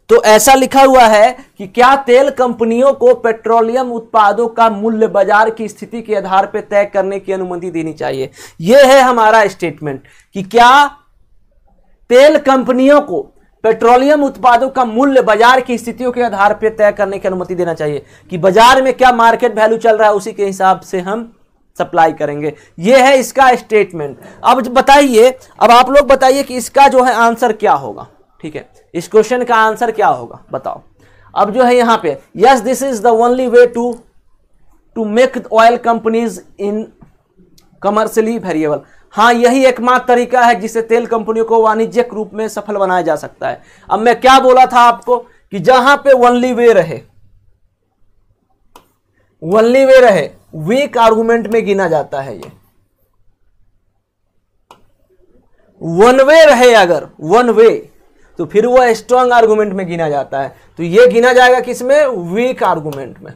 तो ऐसा लिखा हुआ है कि क्या तेल कंपनियों को पेट्रोलियम उत्पादों का मूल्य बाजार की स्थिति के आधार पर तय करने की अनुमति देनी चाहिए। यह है हमारा स्टेटमेंट कि क्या तेल कंपनियों को पेट्रोलियम उत्पादों का मूल्य बाजार की स्थितियों के आधार पर तय करने की अनुमति देना चाहिए, कि बाजार में क्या मार्केट वैल्यू चल रहा है उसी के हिसाब से हम सप्लाई करेंगे। यह है इसका स्टेटमेंट। अब बताइए, अब आप लोग बताइए कि इसका जो है आंसर क्या होगा। ठीक है, इस क्वेश्चन का आंसर क्या होगा, बताओ। अब जो है यहाँ पे, yes this is the only way to make oil companies in commercially variable. हाँ, यही एकमात्र तरीका है जिससे तेल कंपनियों को वाणिज्यिक रूप में सफल बनाया जा सकता है। अब मैं क्या बोला था आपको कि जहां पे ओनली वे रहे वीक आर्गुमेंट में गिना जाता है। ये वन वे रहे, अगर वन वे तो फिर वह स्ट्रांग आर्गुमेंट में गिना जाता है। तो यह गिना जाएगा किसमें? वीक आर्गुमेंट में।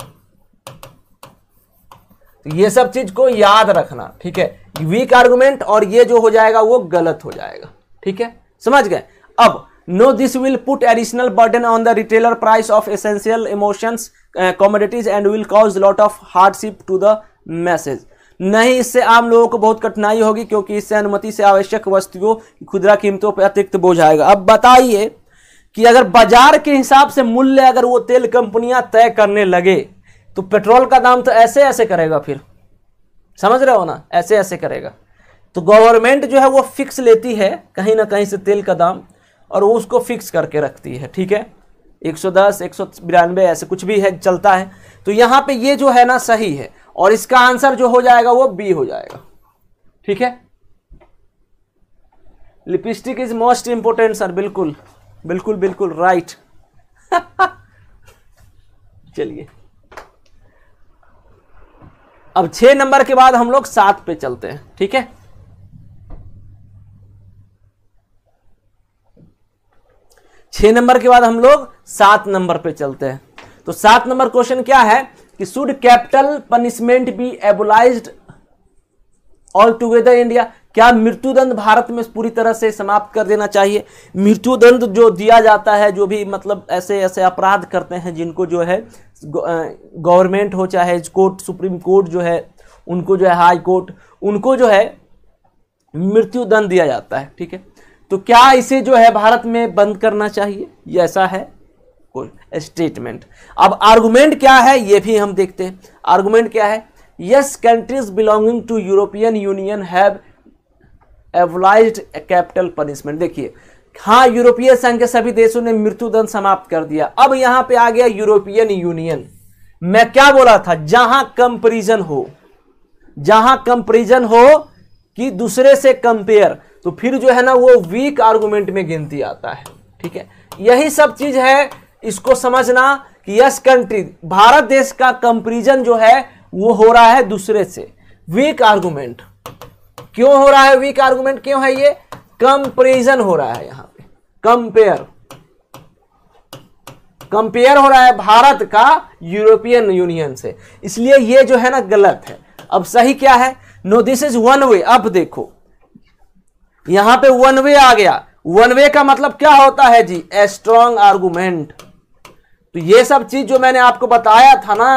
तो यह सब चीज को याद रखना, ठीक है। वीक आर्गुमेंट और ये जो हो जाएगा वो गलत हो जाएगा, ठीक है, समझ गए। अब no this will put additional burden on the retailer price of essential emotions commodities and will cause lot of hardship to the message. नहीं, इससे आम लोगों को बहुत कठिनाई होगी क्योंकि इससे अनुमति से आवश्यक वस्तुओं की खुदरा कीमतों पर अतिरिक्त बोझ आएगा। अब बताइए कि अगर बाजार के हिसाब से मूल्य अगर वो तेल कंपनियां तय करने लगे तो पेट्रोल का दाम तो ऐसे ऐसे करेगा, फिर समझ रहे हो ना, ऐसे ऐसे करेगा। तो गवर्नमेंट जो है वो फिक्स लेती है कहीं ना कहीं से तेल का दाम और वो उसको फिक्स करके रखती है, ठीक है। 110 192 ऐसे कुछ भी है, चलता है। तो यहाँ पे ये जो है ना सही है और इसका आंसर जो हो जाएगा वो बी हो जाएगा, ठीक है। Lipstick is most important sir, बिल्कुल बिल्कुल बिल्कुल राइट। चलिए अब 6 नंबर के बाद हम लोग 7 पे चलते हैं, ठीक है। तो 7 नंबर क्वेश्चन क्या है कि should capital punishment be abolished altogether India. क्या मृत्युदंड भारत में पूरी तरह से समाप्त कर देना चाहिए? मृत्युदंड जो दिया जाता है, जो भी मतलब ऐसे ऐसे अपराध करते हैं जिनको जो है गवर्नमेंट हो चाहे कोर्ट, सुप्रीम कोर्ट जो है उनको जो है हाई कोर्ट, उनको जो है मृत्युदंड दिया जाता है, ठीक है। तो क्या इसे जो है भारत में बंद करना चाहिए? ये ऐसा है स्टेटमेंट। अब आर्गुमेंट क्या है ये भी हम देखते हैं। आर्गुमेंट क्या है? Yes countries belonging to European Union have abolished capital punishment. देखिए, हाँ, यूरोपीय संघ के सभी देशों ने मृत्युदंड समाप्त कर दिया। अब यहां पे आ गया यूरोपियन यूनियन। मैं क्या बोला था? जहां कंपेरिजन हो कि दूसरे से कंपेयर, तो फिर जो है ना वो वीक आर्गुमेंट में गिनती आता है, ठीक है। यही सब चीज है, इसको समझना कि यस कंट्री, भारत देश का कंपेरिजन जो है वो हो रहा है दूसरे से। वीक आर्गुमेंट क्यों हो रहा है? वीक आर्गुमेंट क्यों है? ये कंपेरिजन हो रहा है, यहाँ पे कंपेयर हो रहा है भारत का यूरोपियन यूनियन से, इसलिए ये जो है ना गलत है। अब सही क्या है? No this is one way. अब देखो यहां पे वन वे आ गया। वन वे का मतलब क्या होता है जी? A strong argument. तो ये सब चीज जो मैंने आपको बताया था ना,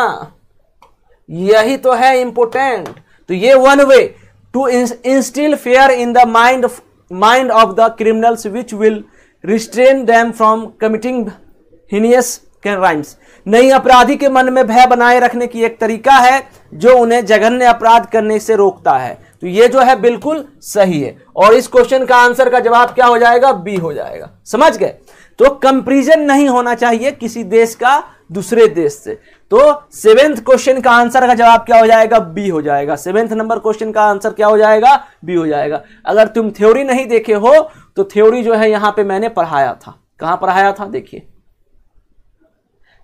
यही तो है इंपोर्टेंट। तो ये one way to instil fear in the mind of the criminals which will restrain them from committing heinous crimes. नहीं, अपराधी के मन में भय बनाए रखने की एक तरीका है जो उन्हें जघन्य अपराध करने से रोकता है। तो ये जो है बिल्कुल सही है और इस क्वेश्चन का आंसर का जवाब क्या हो जाएगा? बी हो जाएगा, समझ गए। तो कंपेरिजन नहीं होना चाहिए किसी देश का दूसरे देश से। तो 7th क्वेश्चन का आंसर का जवाब क्या हो जाएगा? बी हो जाएगा। 7th नंबर क्वेश्चन का आंसर क्या हो जाएगा? बी हो जाएगा। अगर तुम थ्योरी नहीं देखे हो तो थ्योरी जो है यहां पे मैंने पढ़ाया था। कहां पढ़ाया था? देखिए,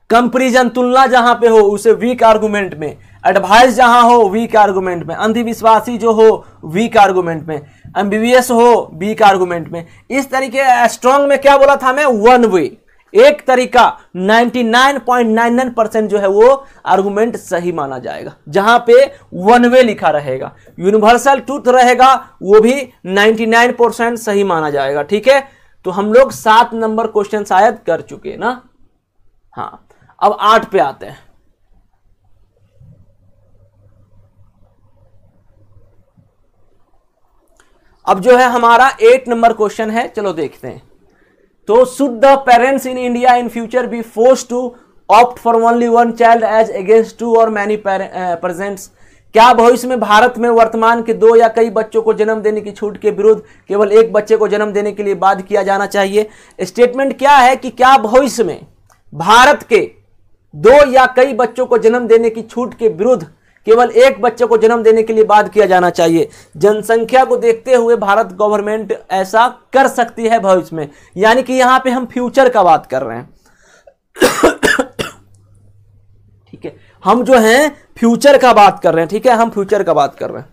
कंपेरिजन, तुलना जहां पे हो उसे वीक आर्गुमेंट में, एडवाइस जहां हो वीक आर्गुमेंट में, अंधविश्वासी जो हो वीक आर्गुमेंट में, एम्बिवियस हो वीक आर्गुमेंट में। इस तरीके स्ट्रॉन्ग में क्या बोला था मैं? वन वे, एक तरीका 99.99% जो है वो आर्गुमेंट सही माना जाएगा जहां पे वन वे लिखा रहेगा। यूनिवर्सल ट्रूथ रहेगा वो भी 99% सही माना जाएगा, ठीक है। तो हम लोग 7 नंबर क्वेश्चन शायद कर चुके हैं ना, हाँ। अब 8 पे आते हैं। 8 नंबर क्वेश्चन है, चलो देखते हैं। तो should the parents in India in future be force to opt for only one child as against two और मैनी पेरेंट्स। क्या भविष्य में भारत में वर्तमान के 2 या कई बच्चों को जन्म देने की छूट के विरुद्ध केवल एक बच्चे को जन्म देने के लिए बाध्य किया जाना चाहिए? स्टेटमेंट क्या है कि क्या भविष्य में भारत के 2 या कई बच्चों को जन्म देने की छूट के विरुद्ध केवल एक बच्चे को जन्म देने के लिए बाध्य किया जाना चाहिए। जनसंख्या को देखते हुए भारत गवर्नमेंट ऐसा कर सकती है भविष्य में, यानी कि यहाँ पे हम फ्यूचर का बात कर रहे हैं। ठीक है, हम जो हैं फ्यूचर का बात कर रहे हैं। ठीक है, हम फ्यूचर का बात कर रहे हैं।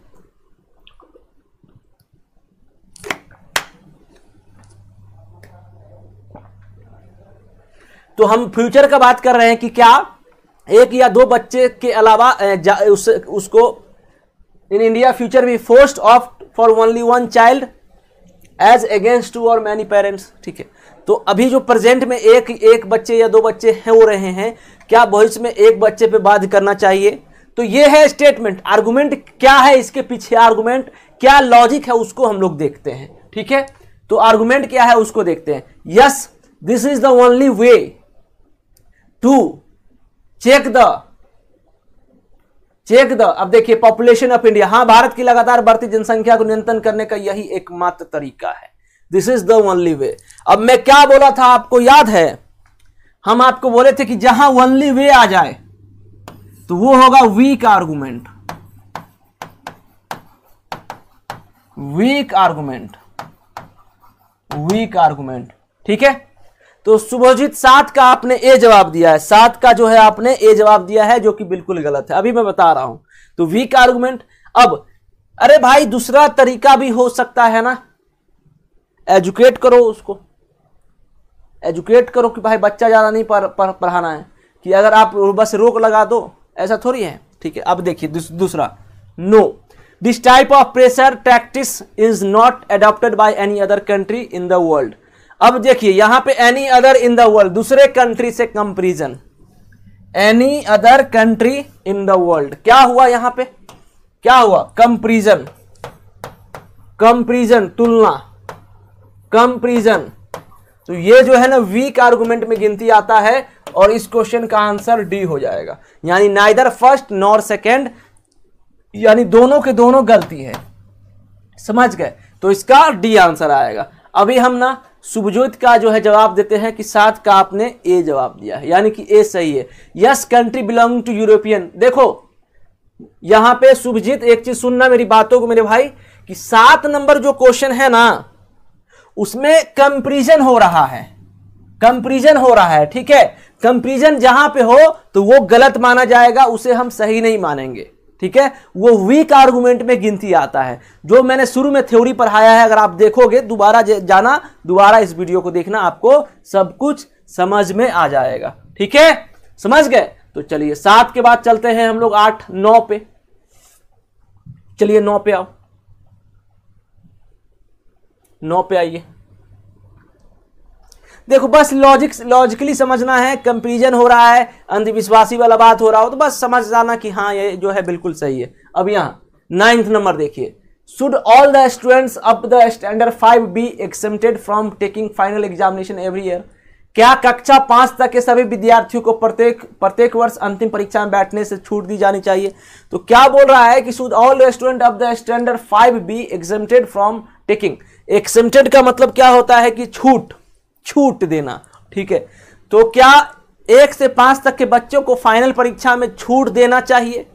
तो हम फ्यूचर का बात कर रहे हैं कि क्या एक या दो बच्चे के अलावा उसको in India future be forced of for only one child as against two और मैनी पेरेंट्स। ठीक है, तो अभी जो प्रेजेंट में एक बच्चे या दो बच्चे हैं हो रहे हैं, क्या भविष्य में एक बच्चे पे बाध्य करना चाहिए? तो ये है स्टेटमेंट। आर्गुमेंट क्या है इसके पीछे, आर्गुमेंट क्या लॉजिक है उसको हम लोग देखते हैं। ठीक है, तो आर्गुमेंट क्या है उसको देखते हैं। Yes, this is the only way to check the अब देखिए पॉपुलेशन ऑफ इंडिया। हां, भारत की लगातार बढ़ती जनसंख्या को नियंत्रण करने का यही एकमात्र तरीका है। This is the only way. अब मैं क्या बोला था आपको याद है? हम आपको बोले थे कि जहां ओनली वे आ जाए तो वो होगा weak argument. Weak argument, weak argument. ठीक है, तो शुभजीत 7 का आपने ए जवाब दिया है, 7 का जो है आपने ए जवाब दिया है, जो कि बिल्कुल गलत है, अभी मैं बता रहा हूं। तो वीक आर्गुमेंट। अब अरे भाई दूसरा तरीका भी हो सकता है ना, एजुकेट करो उसको, एजुकेट करो कि भाई बच्चा ज़्यादा नहीं पढ़ाना है, कि अगर आप बस रोक लगा दो, ऐसा थोड़ी है। ठीक है, अब देखिए दूसरा, no this type of pressure practice is not adopted by any other country in the world. अब देखिए यहां पे any other in the world, दूसरे कंट्री से comparison, any other country in the world. क्या हुआ यहां पे, क्या हुआ? कंपैरिजन, कंपैरिजन, तुलना, कंपैरिजन। तो ये जो है ना वीक आर्गुमेंट में गिनती आता है और इस क्वेश्चन का आंसर डी हो जाएगा। यानी नाइदर फर्स्ट नॉर सेकेंड, यानी दोनों के दोनों गलती है। समझ गए? तो इसका डी आंसर आएगा। अभी हम ना सुभजोत का जो है जवाब देते हैं कि 7 का आपने ए जवाब दिया है, यानी कि ए सही है। Yes, country belong to European. देखो यहां पे सुभजीत एक चीज सुनना मेरी बातों को मेरे भाई, कि 7 नंबर जो क्वेश्चन है ना उसमें कंपैरिजन हो रहा है, कंपैरिजन हो रहा है। ठीक है, कंपैरिजन जहां पे हो तो वो गलत माना जाएगा, उसे हम सही नहीं मानेंगे। ठीक है, वो वीक आर्गुमेंट में गिनती आता है, जो मैंने शुरू में थ्योरी पढ़ाया है। अगर आप देखोगे दोबारा जाना, दोबारा इस वीडियो को देखना, आपको सब कुछ समझ में आ जाएगा। ठीक है, समझ गए? तो चलिए 7 के बाद चलते हैं हम लोग 8, 9 पे। चलिए 9 पे आओ, 9 पे आइए। देखो बस लॉजिकली समझना है, कंपैरिजन हो रहा है, अंधविश्वासी वाला बात हो रहा हो तो बस समझ जाना कि हाँ ये जो है बिल्कुल सही है। अब यहाँ 9th नंबर देखिए, should all the students up the standard 5 be exempted from taking final examination every year. क्या कक्षा 5 तक के सभी विद्यार्थियों को प्रत्येक वर्ष अंतिम परीक्षा में बैठने से छूट दी जानी चाहिए। तो क्या बोल रहा है कि should all the student up the standard 5 be exempted from taking. Exempted का मतलब क्या होता है कि छूट देना। ठीक है, तो क्या 1 से 5 तक के बच्चों को फाइनल परीक्षा में छूट देना चाहिए?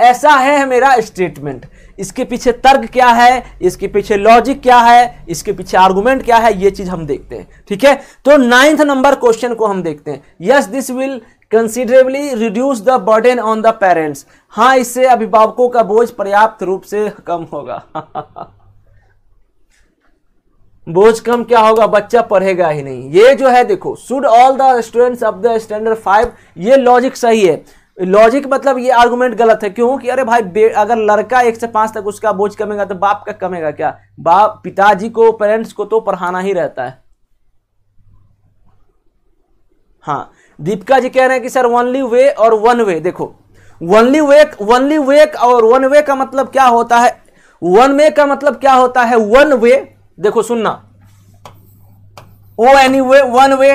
ऐसा है मेरा स्टेटमेंट। इसके पीछे तर्क क्या है, इसके पीछे लॉजिक क्या है, इसके पीछे आर्गुमेंट क्या है, ये चीज हम देखते हैं। ठीक है, तो 9th नंबर क्वेश्चन को हम देखते हैं। Yes, this will considerably reduce the burden on the parents. हाँ, इससे अभिभावकों का बोझ पर्याप्त रूप से कम होगा। बोझ कम क्या होगा, बच्चा पढ़ेगा ही नहीं। ये जो है देखो, should all the students of the standard 5, ये लॉजिक सही है। लॉजिक मतलब ये आर्गुमेंट गलत है, क्योंकि अरे भाई अगर लड़का 1 से 5 तक उसका बोझ कमेगा तो बाप का कमेगा क्या? बाप, पिताजी को, पेरेंट्स को तो पढ़ाना ही रहता है। हाँ, दीपिका जी कह रहे हैं कि सर ओनली वे और वन वे। देखो ओनली वे और वन वे का मतलब क्या होता है, वन वे का मतलब क्या होता है? वन वे, देखो सुनना, ओ एनी वे, वन वे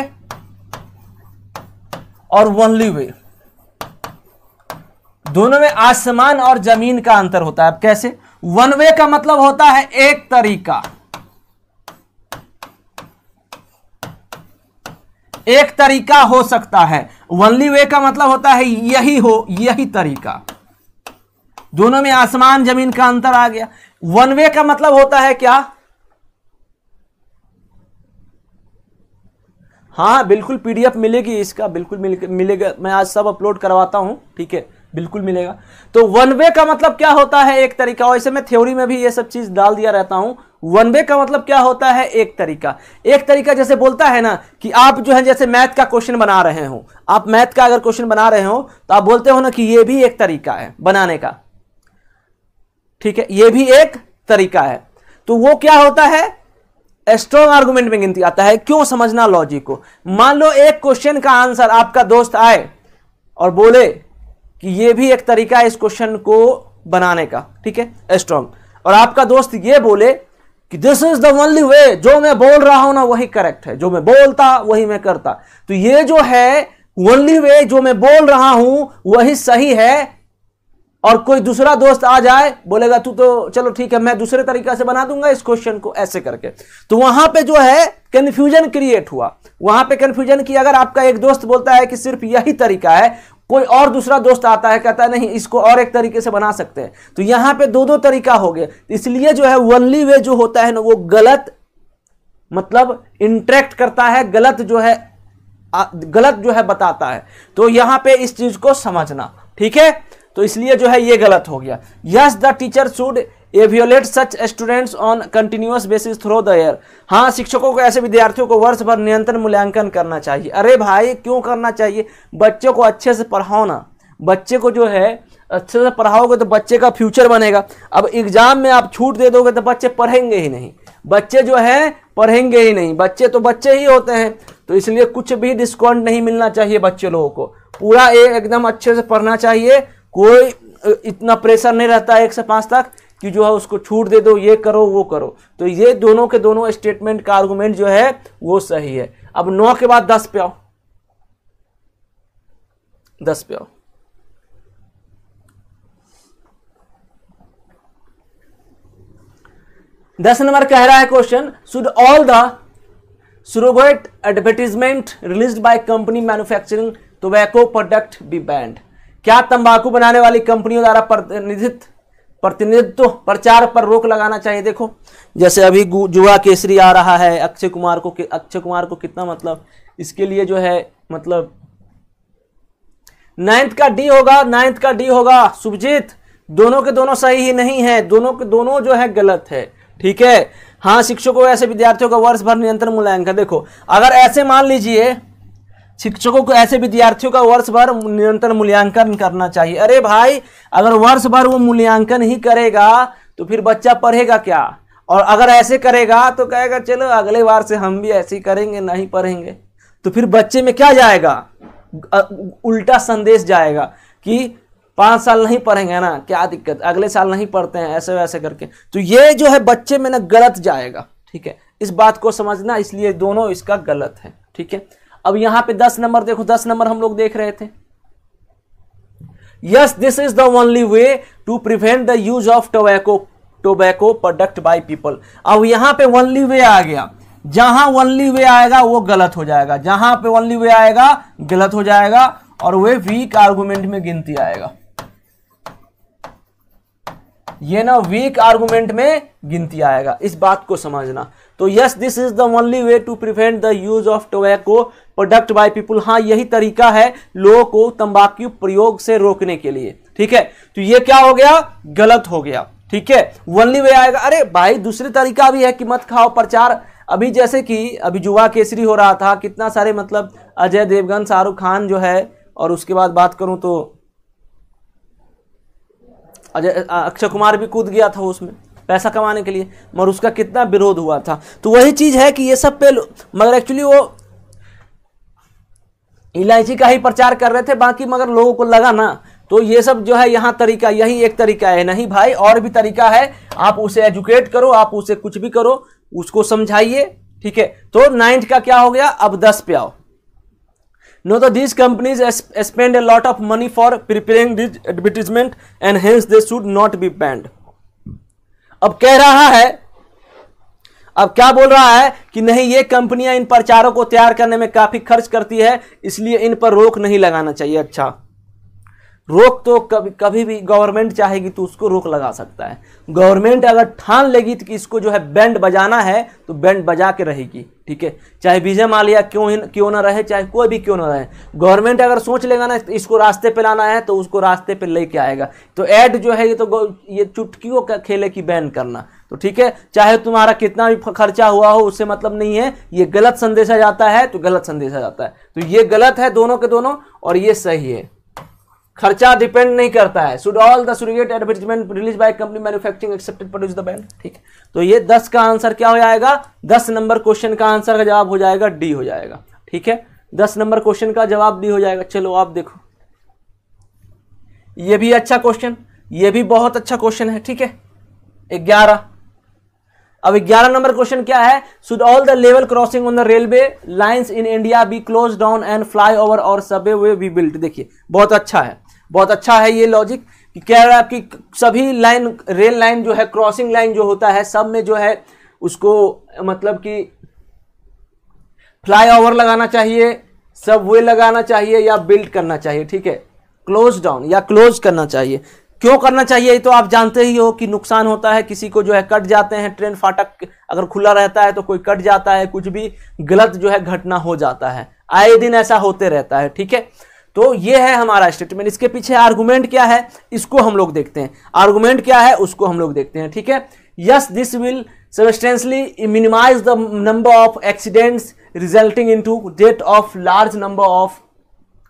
और ओनली वे, दोनों में आसमान और जमीन का अंतर होता है। अब कैसे? वन वे का मतलब होता है एक तरीका, एक तरीका हो सकता है। ओनली वे का मतलब होता है यही तरीका, दोनों में आसमान जमीन का अंतर आ गया। वन वे का मतलब होता है क्या? हाँ बिल्कुल पीडीएफ मिलेगी इसका, बिल्कुल मिलेगा, मैं आज सब अपलोड करवाता हूं, ठीक है, बिल्कुल मिलेगा। तो वन वे का मतलब क्या होता है? एक तरीका। वैसे मैं थ्योरी में भी ये सब चीज डाल दिया रहता हूं। वन वे का मतलब क्या होता है? एक तरीका। एक तरीका जैसे बोलता है ना कि आप जो है जैसे मैथ का क्वेश्चन बना रहे हो, आप मैथ का अगर क्वेश्चन बना रहे हो तो आप बोलते हो ना कि ये भी एक तरीका है बनाने का, ठीक है, ये भी एक तरीका है। तो वो क्या होता है? स्ट्रॉन्ग आर्गुमेंट में गिनती आता है। क्यों? समझना लॉजिक को। मान लो एक क्वेश्चन का आंसर आपका दोस्त आए और बोले कि ये भी एक तरीका है इस क्वेश्चन को बनाने का, ठीक है, स्ट्रॉन्ग, और आपका दोस्त ये बोले कि this is the only way, जो मैं बोल रहा हूं ना वही करेक्ट है, जो मैं बोलता वही मैं करता, तो ये जो है ओनली वे, जो मैं बोल रहा हूं वही सही है। और कोई दूसरा दोस्त आ जाए बोलेगा तू तो चलो ठीक है मैं दूसरे तरीका से बना दूंगा इस क्वेश्चन को, ऐसे करके। तो वहां पे जो है कंफ्यूजन क्रिएट हुआ, वहां पे कंफ्यूजन की। अगर आपका एक दोस्त बोलता है कि सिर्फ यही तरीका है, कोई और दूसरा दोस्त आता है कहता है नहीं इसको और एक तरीके से बना सकते हैं, तो यहां पे दो दो तरीका हो गया। इसलिए जो है ओनली वे जो होता है ना वो गलत मतलब इंटरेक्ट करता है, गलत जो है बताता है। तो यहां पे इस चीज को समझना, ठीक है। तो इसलिए जो है ये गलत हो गया। Yes the teacher should evaluate such students on continuous basis through the year. हाँ, शिक्षकों को ऐसे विद्यार्थियों को वर्ष भर निरंतर मूल्यांकन करना चाहिए। अरे भाई क्यों करना चाहिए? बच्चों को अच्छे से पढ़ाओ ना, बच्चे को जो है अच्छे से पढ़ाओगे तो बच्चे का फ्यूचर बनेगा। अब एग्जाम में आप छूट दे दोगे तो बच्चे पढ़ेंगे ही नहीं, बच्चे जो है पढ़ेंगे ही नहीं, बच्चे तो बच्चे ही होते हैं। तो इसलिए कुछ भी डिस्काउंट नहीं मिलना चाहिए बच्चे लोगों को, पूरा एकदम अच्छे से पढ़ना चाहिए। कोई इतना प्रेशर नहीं रहता 1 से 5 तक कि जो है उसको छूट दे दो, ये करो वो करो। तो ये दोनों के दोनों स्टेटमेंट का आर्गुमेंट जो है वो सही है। अब 9 के बाद 10 पे आओ, 10 पे आओ। दस नंबर कह रहा है question, should all the surrogate advertisement released by company manufacturing tobacco product be banned. क्या तंबाकू बनाने वाली कंपनियों द्वारा प्रतिनिधित्व प्रचार पर रोक लगाना चाहिए? देखो जैसे अभी जुआ केसरी आ रहा है, अक्षय कुमार को कितना मतलब इसके लिए जो है मतलब 9th का डी होगा सुभजीत। दोनों के दोनों सही ही नहीं है, दोनों के दोनों जो है गलत है, ठीक है। हाँ, शिक्षकों ऐसे विद्यार्थियों का वर्ष भर निरंतर मूल्यांकन। देखो अगर ऐसे मान लीजिए शिक्षकों को ऐसे विद्यार्थियों का वर्ष भर निरंतर मूल्यांकन करना चाहिए, अरे भाई अगर वर्ष भर वो मूल्यांकन ही करेगा तो फिर बच्चा पढ़ेगा क्या? और अगर ऐसे करेगा तो कहेगा चलो अगले बार से हम भी ऐसे ही करेंगे, नहीं पढ़ेंगे। तो फिर बच्चे में क्या जाएगा? उल्टा संदेश जाएगा कि 5 साल नहीं पढ़ेंगे ना, क्या दिक्कत, अगले साल नहीं पढ़ते हैं, ऐसे वैसे करके। तो ये जो है बच्चे में ना गलत जाएगा, ठीक है, इस बात को समझना। इसलिए दोनों इसका गलत है, ठीक है। अब यहां पे 10 नंबर देखो, 10 नंबर हम लोग देख रहे थे। Yes, this is the only way to prevent the use of tobacco product by people. अब यहां पे ओनली वे आ गया, जहां ओनली वे आएगा वो गलत हो जाएगा, जहां पे ओनली वे आएगा गलत हो जाएगा और वे वीक आर्गुमेंट में गिनती आएगा। ये ना वीक आर्गुमेंट में गिनती आएगा, इस बात को समझना। तो yes, this is the only way to prevent the use of tobacco product by people. हाँ, यही तरीका है लोगों को तंबाकू प्रयोग से रोकने के लिए, ठीक है। तो ये क्या हो गया? गलत हो गया, ठीक है, ओनली वे आएगा। अरे भाई दूसरे तरीका भी है कि मत खाओ, प्रचार। अभी जैसे कि अभी जुआ केसरी हो रहा था, कितना सारे मतलब अजय देवगन, शाहरुख खान जो है, और उसके बाद बात करूं तो अक्षय कुमार भी कूद गया था उसमें पैसा कमाने के लिए, मगर उसका कितना विरोध हुआ था। तो वही चीज है कि ये सब पे मगर एक्चुअली वो इलायची का ही प्रचार कर रहे थे बाकी, मगर लोगों को लगा ना, तो ये सब जो है यहाँ तरीका, यही एक तरीका है। नहीं भाई, और भी तरीका है, आप उसे एजुकेट करो, आप उसे कुछ भी करो, उसको समझाइए, ठीक है। तो 9th का क्या हो गया? अब 10 पे आओ। No, that these companies spend a lot of money for preparing this advertisement and hence they should not be banned. अब कह रहा है, अब क्या बोल रहा है कि नहीं ये कंपनियां इन प्रचारों को तैयार करने में काफी खर्च करती है, इसलिए इन पर रोक नहीं लगाना चाहिए। अच्छा, रोक तो कभी भी गवर्नमेंट चाहेगी तो उसको रोक लगा सकता है। गवर्नमेंट अगर ठान लेगी कि इसको जो है बैंड बजाना है तो बैंड बजा के रहेगी, ठीक है, चाहे विजय माल्या क्यों ना रहे, चाहे कोई भी क्यों ना रहे। गवर्नमेंट अगर सोच लेगा ना इसको रास्ते पे लाना है तो उसको रास्ते पे लेके आएगा। तो ऐड जो है ये तो ये चुटकियों का खेल है कि बैन करना, तो ठीक है, चाहे तुम्हारा कितना भी खर्चा हुआ हो उससे मतलब नहीं है, ये गलत संदेशा जाता है तो गलत संदेशा जाता है। तो ये गलत है दोनों के दोनों और ये सही है। खर्चा डिपेंड नहीं करता है। Should all the surrogate advertisement release by company manufacturing accepted produce the ban, ठीक है। तो ये 10 का आंसर क्या हो जाएगा, 10 नंबर क्वेश्चन का आंसर का जवाब हो जाएगा डी हो जाएगा, ठीक है, 10 नंबर क्वेश्चन का जवाब डी हो जाएगा। चलो आप देखो, ये भी अच्छा क्वेश्चन, ये भी बहुत अच्छा क्वेश्चन है, ठीक है। 11, अब 11 नंबर क्वेश्चन क्या है, should all the level crossing on the railway lines in India be close down and flyover और सबवे वे बी बिल्ट। देखिए बहुत अच्छा है, बहुत अच्छा है ये लॉजिक कि कह रहा है कि सभी लाइन रेल लाइन जो है क्रॉसिंग लाइन जो होता है सब में जो है उसको मतलब कि फ्लाई ओवर लगाना चाहिए, सबवे लगाना चाहिए या बिल्ट करना चाहिए, ठीक है, क्लोज डाउन या क्लोज करना चाहिए। क्यों करना चाहिए तो आप जानते ही हो कि नुकसान होता है किसी को जो है, कट जाते हैं ट्रेन फाटक अगर खुला रहता है तो कोई कट जाता है, कुछ भी गलत जो है घटना हो जाता है, आए दिन ऐसा होते रहता है, ठीक है। तो ये है हमारा स्टेटमेंट, इसके पीछे आर्गुमेंट क्या है इसको हम लोग देखते हैं, आर्गुमेंट क्या है उसको हम लोग देखते हैं, ठीक है। Yes this will substantially minimize the number of accidents resulting into death of large number of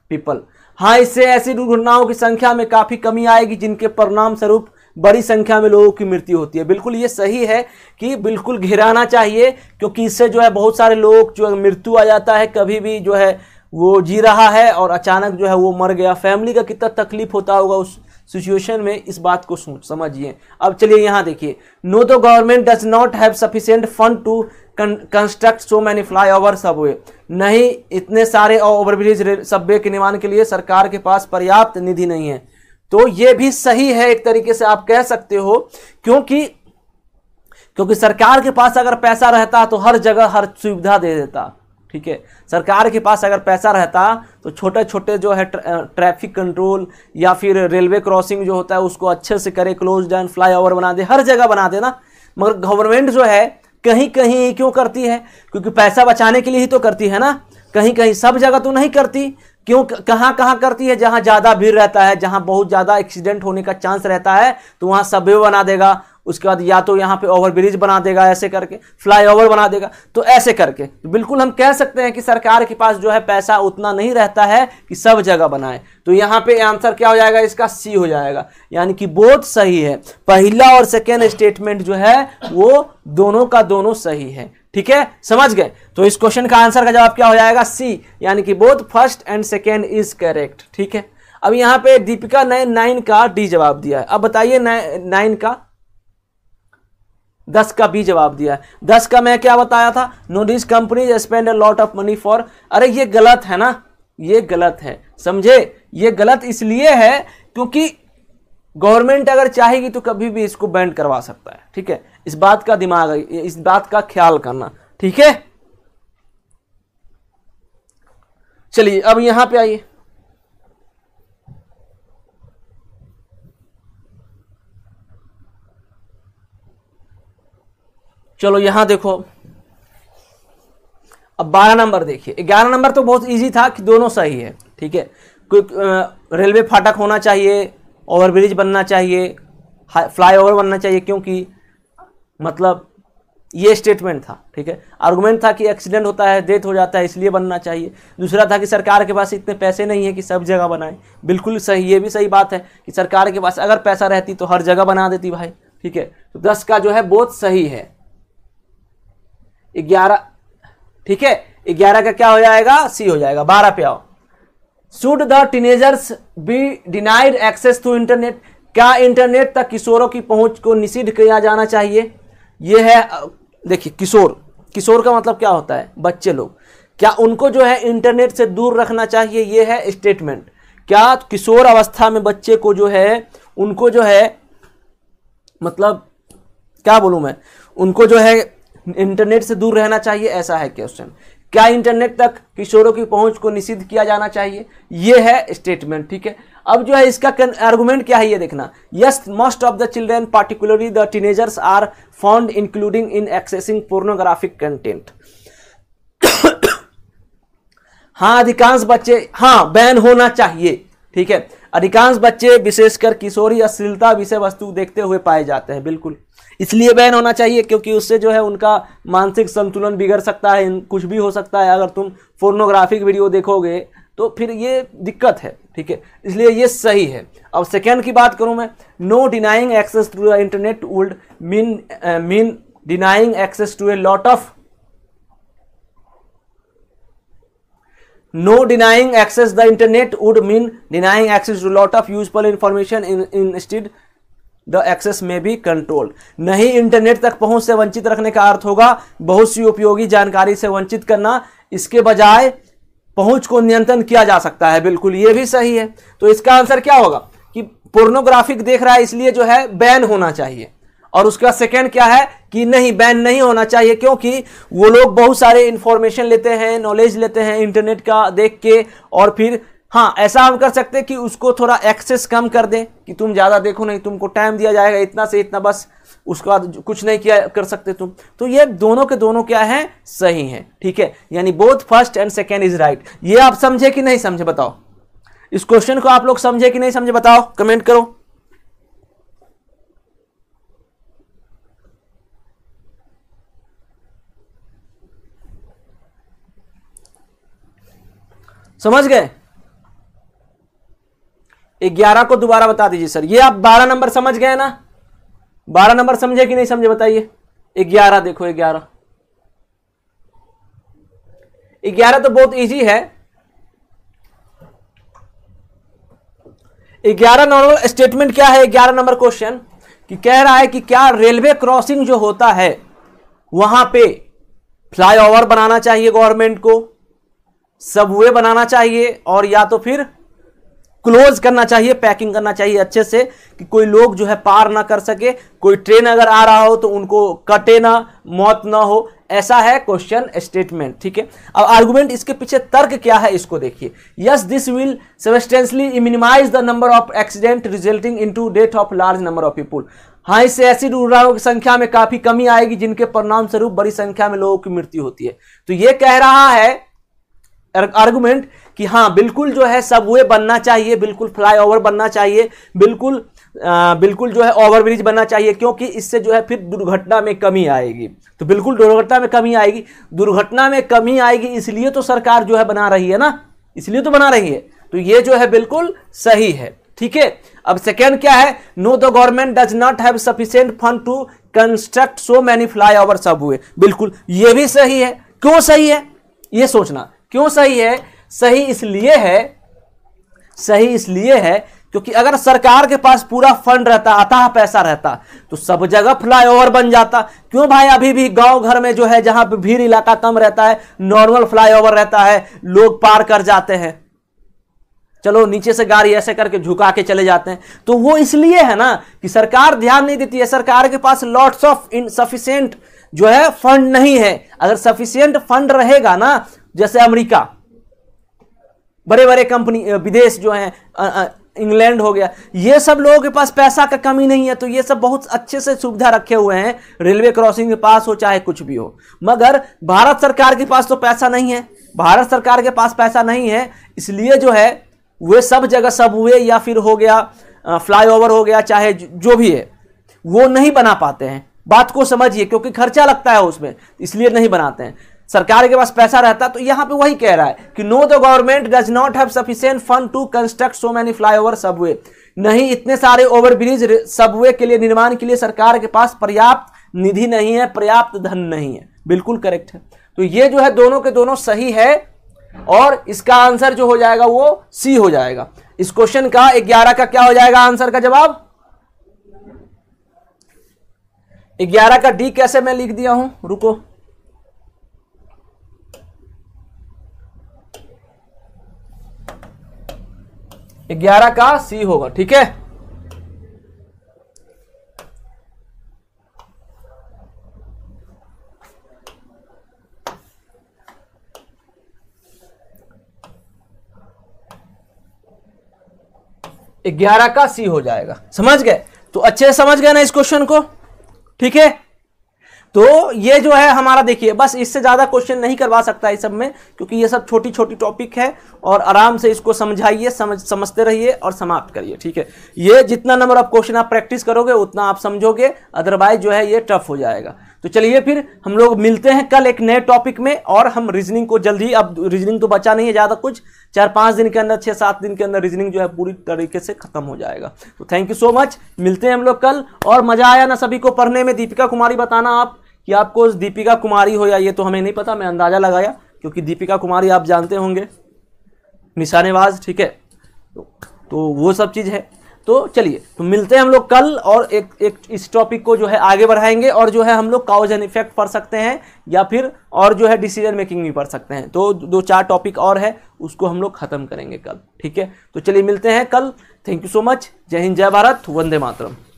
people. हाँ, इससे ऐसी दुर्घटनाओं की संख्या में काफी कमी आएगी जिनके परिणाम स्वरूप बड़ी संख्या में लोगों की मृत्यु होती है। बिल्कुल ये सही है कि बिल्कुल घिराना चाहिए, क्योंकि इससे जो है बहुत सारे लोग जो है मृत्यु आ जाता है, कभी भी जो है वो जी रहा है और अचानक जो है वो मर गया, फैमिली का कितना तकलीफ होता होगा उस सिचुएशन में, इस बात को समझिए। अब चलिए यहाँ देखिए, no the government does not have sufficient fund to construct so many flyover subway. नहीं, इतने सारे ओवरब्रिज सबवे के निर्माण के लिए सरकार के पास पर्याप्त निधि नहीं है। तो ये भी सही है एक तरीके से आप कह सकते हो, क्योंकि सरकार के पास अगर पैसा रहता तो हर जगह हर सुविधा दे देता, ठीक है। सरकार के पास अगर पैसा रहता तो छोटे छोटे जो है ट्रैफिक कंट्रोल या फिर रेलवे क्रॉसिंग जो होता है उसको अच्छे से करे, क्लोज डाउन फ्लाई ओवर बना दे, हर जगह बना देना। मगर गवर्नमेंट जो है कहीं कहीं क्यों करती है, क्योंकि पैसा बचाने के लिए ही तो करती है ना, कहीं कहीं, सब जगह तो नहीं करती। क्यों, कहाँ कहाँ करती है, जहाँ ज़्यादा भीड़ रहता है, जहाँ बहुत ज़्यादा एक्सीडेंट होने का चांस रहता है तो वहाँ सबवे बना देगा, उसके बाद या तो यहाँ पे ओवरब्रिज बना देगा, ऐसे करके फ्लाईओवर बना देगा। तो ऐसे करके बिल्कुल हम कह सकते हैं कि सरकार के पास जो है पैसा उतना नहीं रहता है कि सब जगह बनाए। तो यहाँ पे आंसर क्या हो जाएगा, इसका सी हो जाएगा, यानी कि बोथ सही है। पहला और सेकेंड स्टेटमेंट जो है वो दोनों का दोनों सही है, ठीक है, समझ गए। तो इस क्वेश्चन का आंसर का जवाब क्या हो जाएगा, सी, यानी कि both first and second is correct, ठीक है। अब यहाँ पे दीपिका ने 9 का डी जवाब दिया है। अब बताइए 9 का, 10 का बी जवाब दिया है। 10 का मैं क्या बताया था, no this companies spend a lot of money for, अरे ये गलत है ना, ये गलत है, समझे। ये गलत इसलिए है क्योंकि गवर्नमेंट अगर चाहेगी तो कभी भी इसको बैन करवा सकता है, ठीक है, इस बात का दिमाग, इस बात का ख्याल करना, ठीक है। चलिए अब यहां पे आइए, चलो यहां देखो, अब 12 नंबर देखिए। 11 नंबर तो बहुत इजी था कि दोनों सही है, ठीक है, कोई रेलवे फाटक होना चाहिए, ओवरब्रिज बनना चाहिए, फ्लाईओवर बनना चाहिए, क्योंकि मतलब ये स्टेटमेंट था, ठीक है। आर्गुमेंट था कि एक्सीडेंट होता है, डेथ हो जाता है, इसलिए बनना चाहिए। दूसरा था कि सरकार के पास इतने पैसे नहीं है कि सब जगह बनाए, बिल्कुल सही, ये भी सही बात है कि सरकार के पास अगर पैसा रहती तो हर जगह बना देती भाई, ठीक है। तो 10 का जो है बहुत सही है। 11, ठीक है, 11 का क्या हो जाएगा, सी हो जाएगा। 12 पे आओ, should the teenagers be denied access to internet, क्या इंटरनेट तक किशोरों की पहुंच को निषिद्ध किया जाना चाहिए। यह है, देखिए किशोर, किशोर का मतलब क्या होता है, बच्चे लोग, क्या उनको जो है इंटरनेट से दूर रखना चाहिए, यह है स्टेटमेंट। क्या किशोर अवस्था में बच्चे को जो है उनको जो है मतलब क्या बोलूं मैं, उनको जो है इंटरनेट से दूर रहना चाहिए, ऐसा है क्वेश्चन। क्या इंटरनेट तक किशोरों की पहुंच को निषिद्ध किया जाना चाहिए, यह है स्टेटमेंट, ठीक है। अब जो है इसका आर्गूमेंट क्या है ये देखना। Yes most of the children particularly the teenagers are found including in accessing pornographic content. हाँ अधिकांश बच्चे, हाँ बैन होना चाहिए, ठीक है, अधिकांश बच्चे विशेषकर किशोरी अश्लीलता विषय वस्तु देखते हुए पाए जाते हैं, बिल्कुल इसलिए बैन होना चाहिए क्योंकि उससे जो है उनका मानसिक संतुलन बिगड़ सकता है, कुछ भी हो सकता है। अगर तुम पोर्नोग्राफिक वीडियो देखोगे तो फिर ये दिक्कत है, ठीक है, इसलिए ये सही है। अब सेकेंड की बात करूं मैं, no denying access to the internet would mean denying access to a lot of, no denying access the internet would mean denying access to lot of useful information, instead the access may be controlled. नहीं internet तक पहुंच से वंचित रखने का अर्थ होगा बहुत सी उपयोगी जानकारी से वंचित करना, इसके बजाय पहुंच को नियंत्रण किया जा सकता है, बिल्कुल ये भी सही है। तो इसका आंसर क्या होगा कि पोर्नोग्राफिक देख रहा है इसलिए जो है बैन होना चाहिए, और उसका सेकंड क्या है कि नहीं बैन नहीं होना चाहिए क्योंकि वो लोग बहुत सारे इंफॉर्मेशन लेते हैं, नॉलेज लेते हैं इंटरनेट का देख के, और फिर हाँ ऐसा हम कर सकते हैं कि उसको थोड़ा एक्सेस कम कर दें कि तुम ज़्यादा देखो नहीं, तुमको टाइम दिया जाएगा इतना से इतना, बस उसका कुछ नहीं किया कर सकते तुम। तो ये दोनों के दोनों क्या हैं, सही हैं, ठीक है, यानी both first and second is right. ये आप समझे कि नहीं समझे बताओ, इस क्वेश्चन को आप लोग समझे कि नहीं समझे बताओ, कमेंट करो। समझ गए? 11 को दोबारा बता दीजिए सर, ये आप 12 नंबर समझ गए ना, 12 नंबर समझे कि नहीं समझे बताइए। 11 देखो, 11 तो बहुत इजी है। 11 नंबर स्टेटमेंट क्या है, 11 नंबर क्वेश्चन कि कह रहा है कि क्या रेलवे क्रॉसिंग जो होता है वहां पे फ्लाईओवर बनाना चाहिए गवर्नमेंट को, सबवे बनाना चाहिए, और या तो फिर क्लोज करना चाहिए, पैकिंग करना चाहिए अच्छे से कि कोई लोग जो है पार ना कर सके, कोई ट्रेन अगर आ रहा हो तो उनको कटे ना, मौत ना हो, ऐसा है क्वेश्चन स्टेटमेंट, ठीक है। अब आर्गुमेंट इसके पीछे तर्क क्या है इसको देखिए। Yes this will substantially minimize the number of accident resulting into death of large number of people. हाँ इससे ऐसी दुर्घटनाओं की संख्या में काफी कमी आएगी जिनके परिणाम स्वरूप बड़ी संख्या में लोगों की मृत्यु होती है। तो ये कह रहा है आर्गुमेंट कि हाँ बिल्कुल जो है सबवे बनना चाहिए, बिल्कुल फ्लाईओवर बनना चाहिए, बिल्कुल जो है ओवरब्रिज बनना चाहिए क्योंकि इससे जो है फिर दुर्घटना में कमी आएगी। तो बिल्कुल दुर्घटना में कमी आएगी, दुर्घटना में कमी आएगी इसलिए तो सरकार जो है बना रही है ना, इसलिए तो बना रही है। तो ये जो है बिल्कुल सही है, ठीक है। अब सेकेंड क्या है, no the government does not have sufficient fund to construct so many flyover subway, बिल्कुल ये भी सही है। क्यों सही है ये सोचना, क्यों सही है? सही इसलिए है, सही इसलिए है क्योंकि अगर सरकार के पास पूरा फंड रहता, आता पैसा रहता तो सब जगह फ्लाईओवर बन जाता। क्यों भाई, अभी भी गांव घर में जो है जहां पे भीड़ इलाका कम रहता है नॉर्मल फ्लाईओवर रहता है, लोग पार कर जाते हैं, चलो नीचे से गाड़ी ऐसे करके झुका के चले जाते हैं। तो वो इसलिए है ना कि सरकार ध्यान नहीं देती है, सरकार के पास लॉट्स ऑफ इनसफिशिएंट जो है फंड नहीं है। अगर सफिशिएंट फंड रहेगा ना, जैसे अमेरिका, बड़े बड़े कंपनी, विदेश जो है इंग्लैंड हो गया, ये सब लोगों के पास पैसा का कमी नहीं है तो ये सब बहुत अच्छे से सुविधा रखे हुए हैं, रेलवे क्रॉसिंग के पास हो चाहे कुछ भी हो। मगर भारत सरकार के पास तो पैसा नहीं है, भारत सरकार के पास पैसा नहीं है इसलिए जो है वे सब जगह सब हुए या फिर हो गया फ्लाईओवर हो गया चाहे जो भी है वो नहीं बना पाते हैं। बात को समझिए क्योंकि खर्चा लगता है उसमें इसलिए नहीं बनाते हैं, सरकार के पास पैसा रहता। तो यहां पे वही कह रहा है कि no the government does not have sufficient fund to construct so many flyover subway, नहीं इतने सारे ओवरब्रिज सबवे के लिए निर्माण के लिए सरकार के पास पर्याप्त निधि नहीं है, पर्याप्त धन नहीं है, बिल्कुल करेक्ट है। तो ये जो है दोनों के दोनों सही है और इसका आंसर जो हो जाएगा वो सी हो जाएगा। इस क्वेश्चन का 11 का क्या हो जाएगा आंसर का जवाब, 11 का डी कैसे मैं लिख दिया हूं, रुको, ग्यारह का सी होगा, ठीक है। 11 का सी हो जाएगा। समझ गए? तो अच्छे से समझ गए ना इस क्वेश्चन को, ठीक है। तो ये जो है हमारा, देखिए बस इससे ज़्यादा क्वेश्चन नहीं करवा सकता इस सब में, क्योंकि ये सब छोटी छोटी टॉपिक है और आराम से इसको समझाइए, समझते रहिए और समाप्त करिए, ठीक है। ये जितना नंबर आप क्वेश्चन आप प्रैक्टिस करोगे उतना आप समझोगे, अदरवाइज जो है ये टफ हो जाएगा। तो चलिए फिर हम लोग मिलते हैं कल एक नए टॉपिक में, और हम रीजनिंग को जल्दी, अब रीजनिंग तो बचा नहीं है ज़्यादा कुछ, 4-5 दिन के अंदर, 6-7 दिन के अंदर रीजनिंग जो है पूरी तरीके से खत्म हो जाएगा। तो थैंक यू सो मच, मिलते हैं हम लोग कल। और मज़ा आया ना सभी को पढ़ने में? दीपिका कुमारी बताना आप कि आपको दीपिका कुमारी हो या ये तो हमें नहीं पता, मैं अंदाज़ा लगाया क्योंकि दीपिका कुमारी आप जानते होंगे, निशानेबाज, ठीक है। तो वो सब चीज़ है। तो चलिए तो मिलते हैं हम लोग कल, और एक इस टॉपिक को जो है आगे बढ़ाएंगे, और जो है हम लोग कॉज एंड इफेक्ट पढ़ सकते हैं, या फिर और जो है डिसीजन मेकिंग भी पढ़ सकते हैं। तो 2-4 टॉपिक और है, उसको हम लोग ख़त्म करेंगे कल, ठीक है। तो चलिए मिलते हैं कल। Thank you so much. जय हिंद, जय भारत, वंदे मातरम।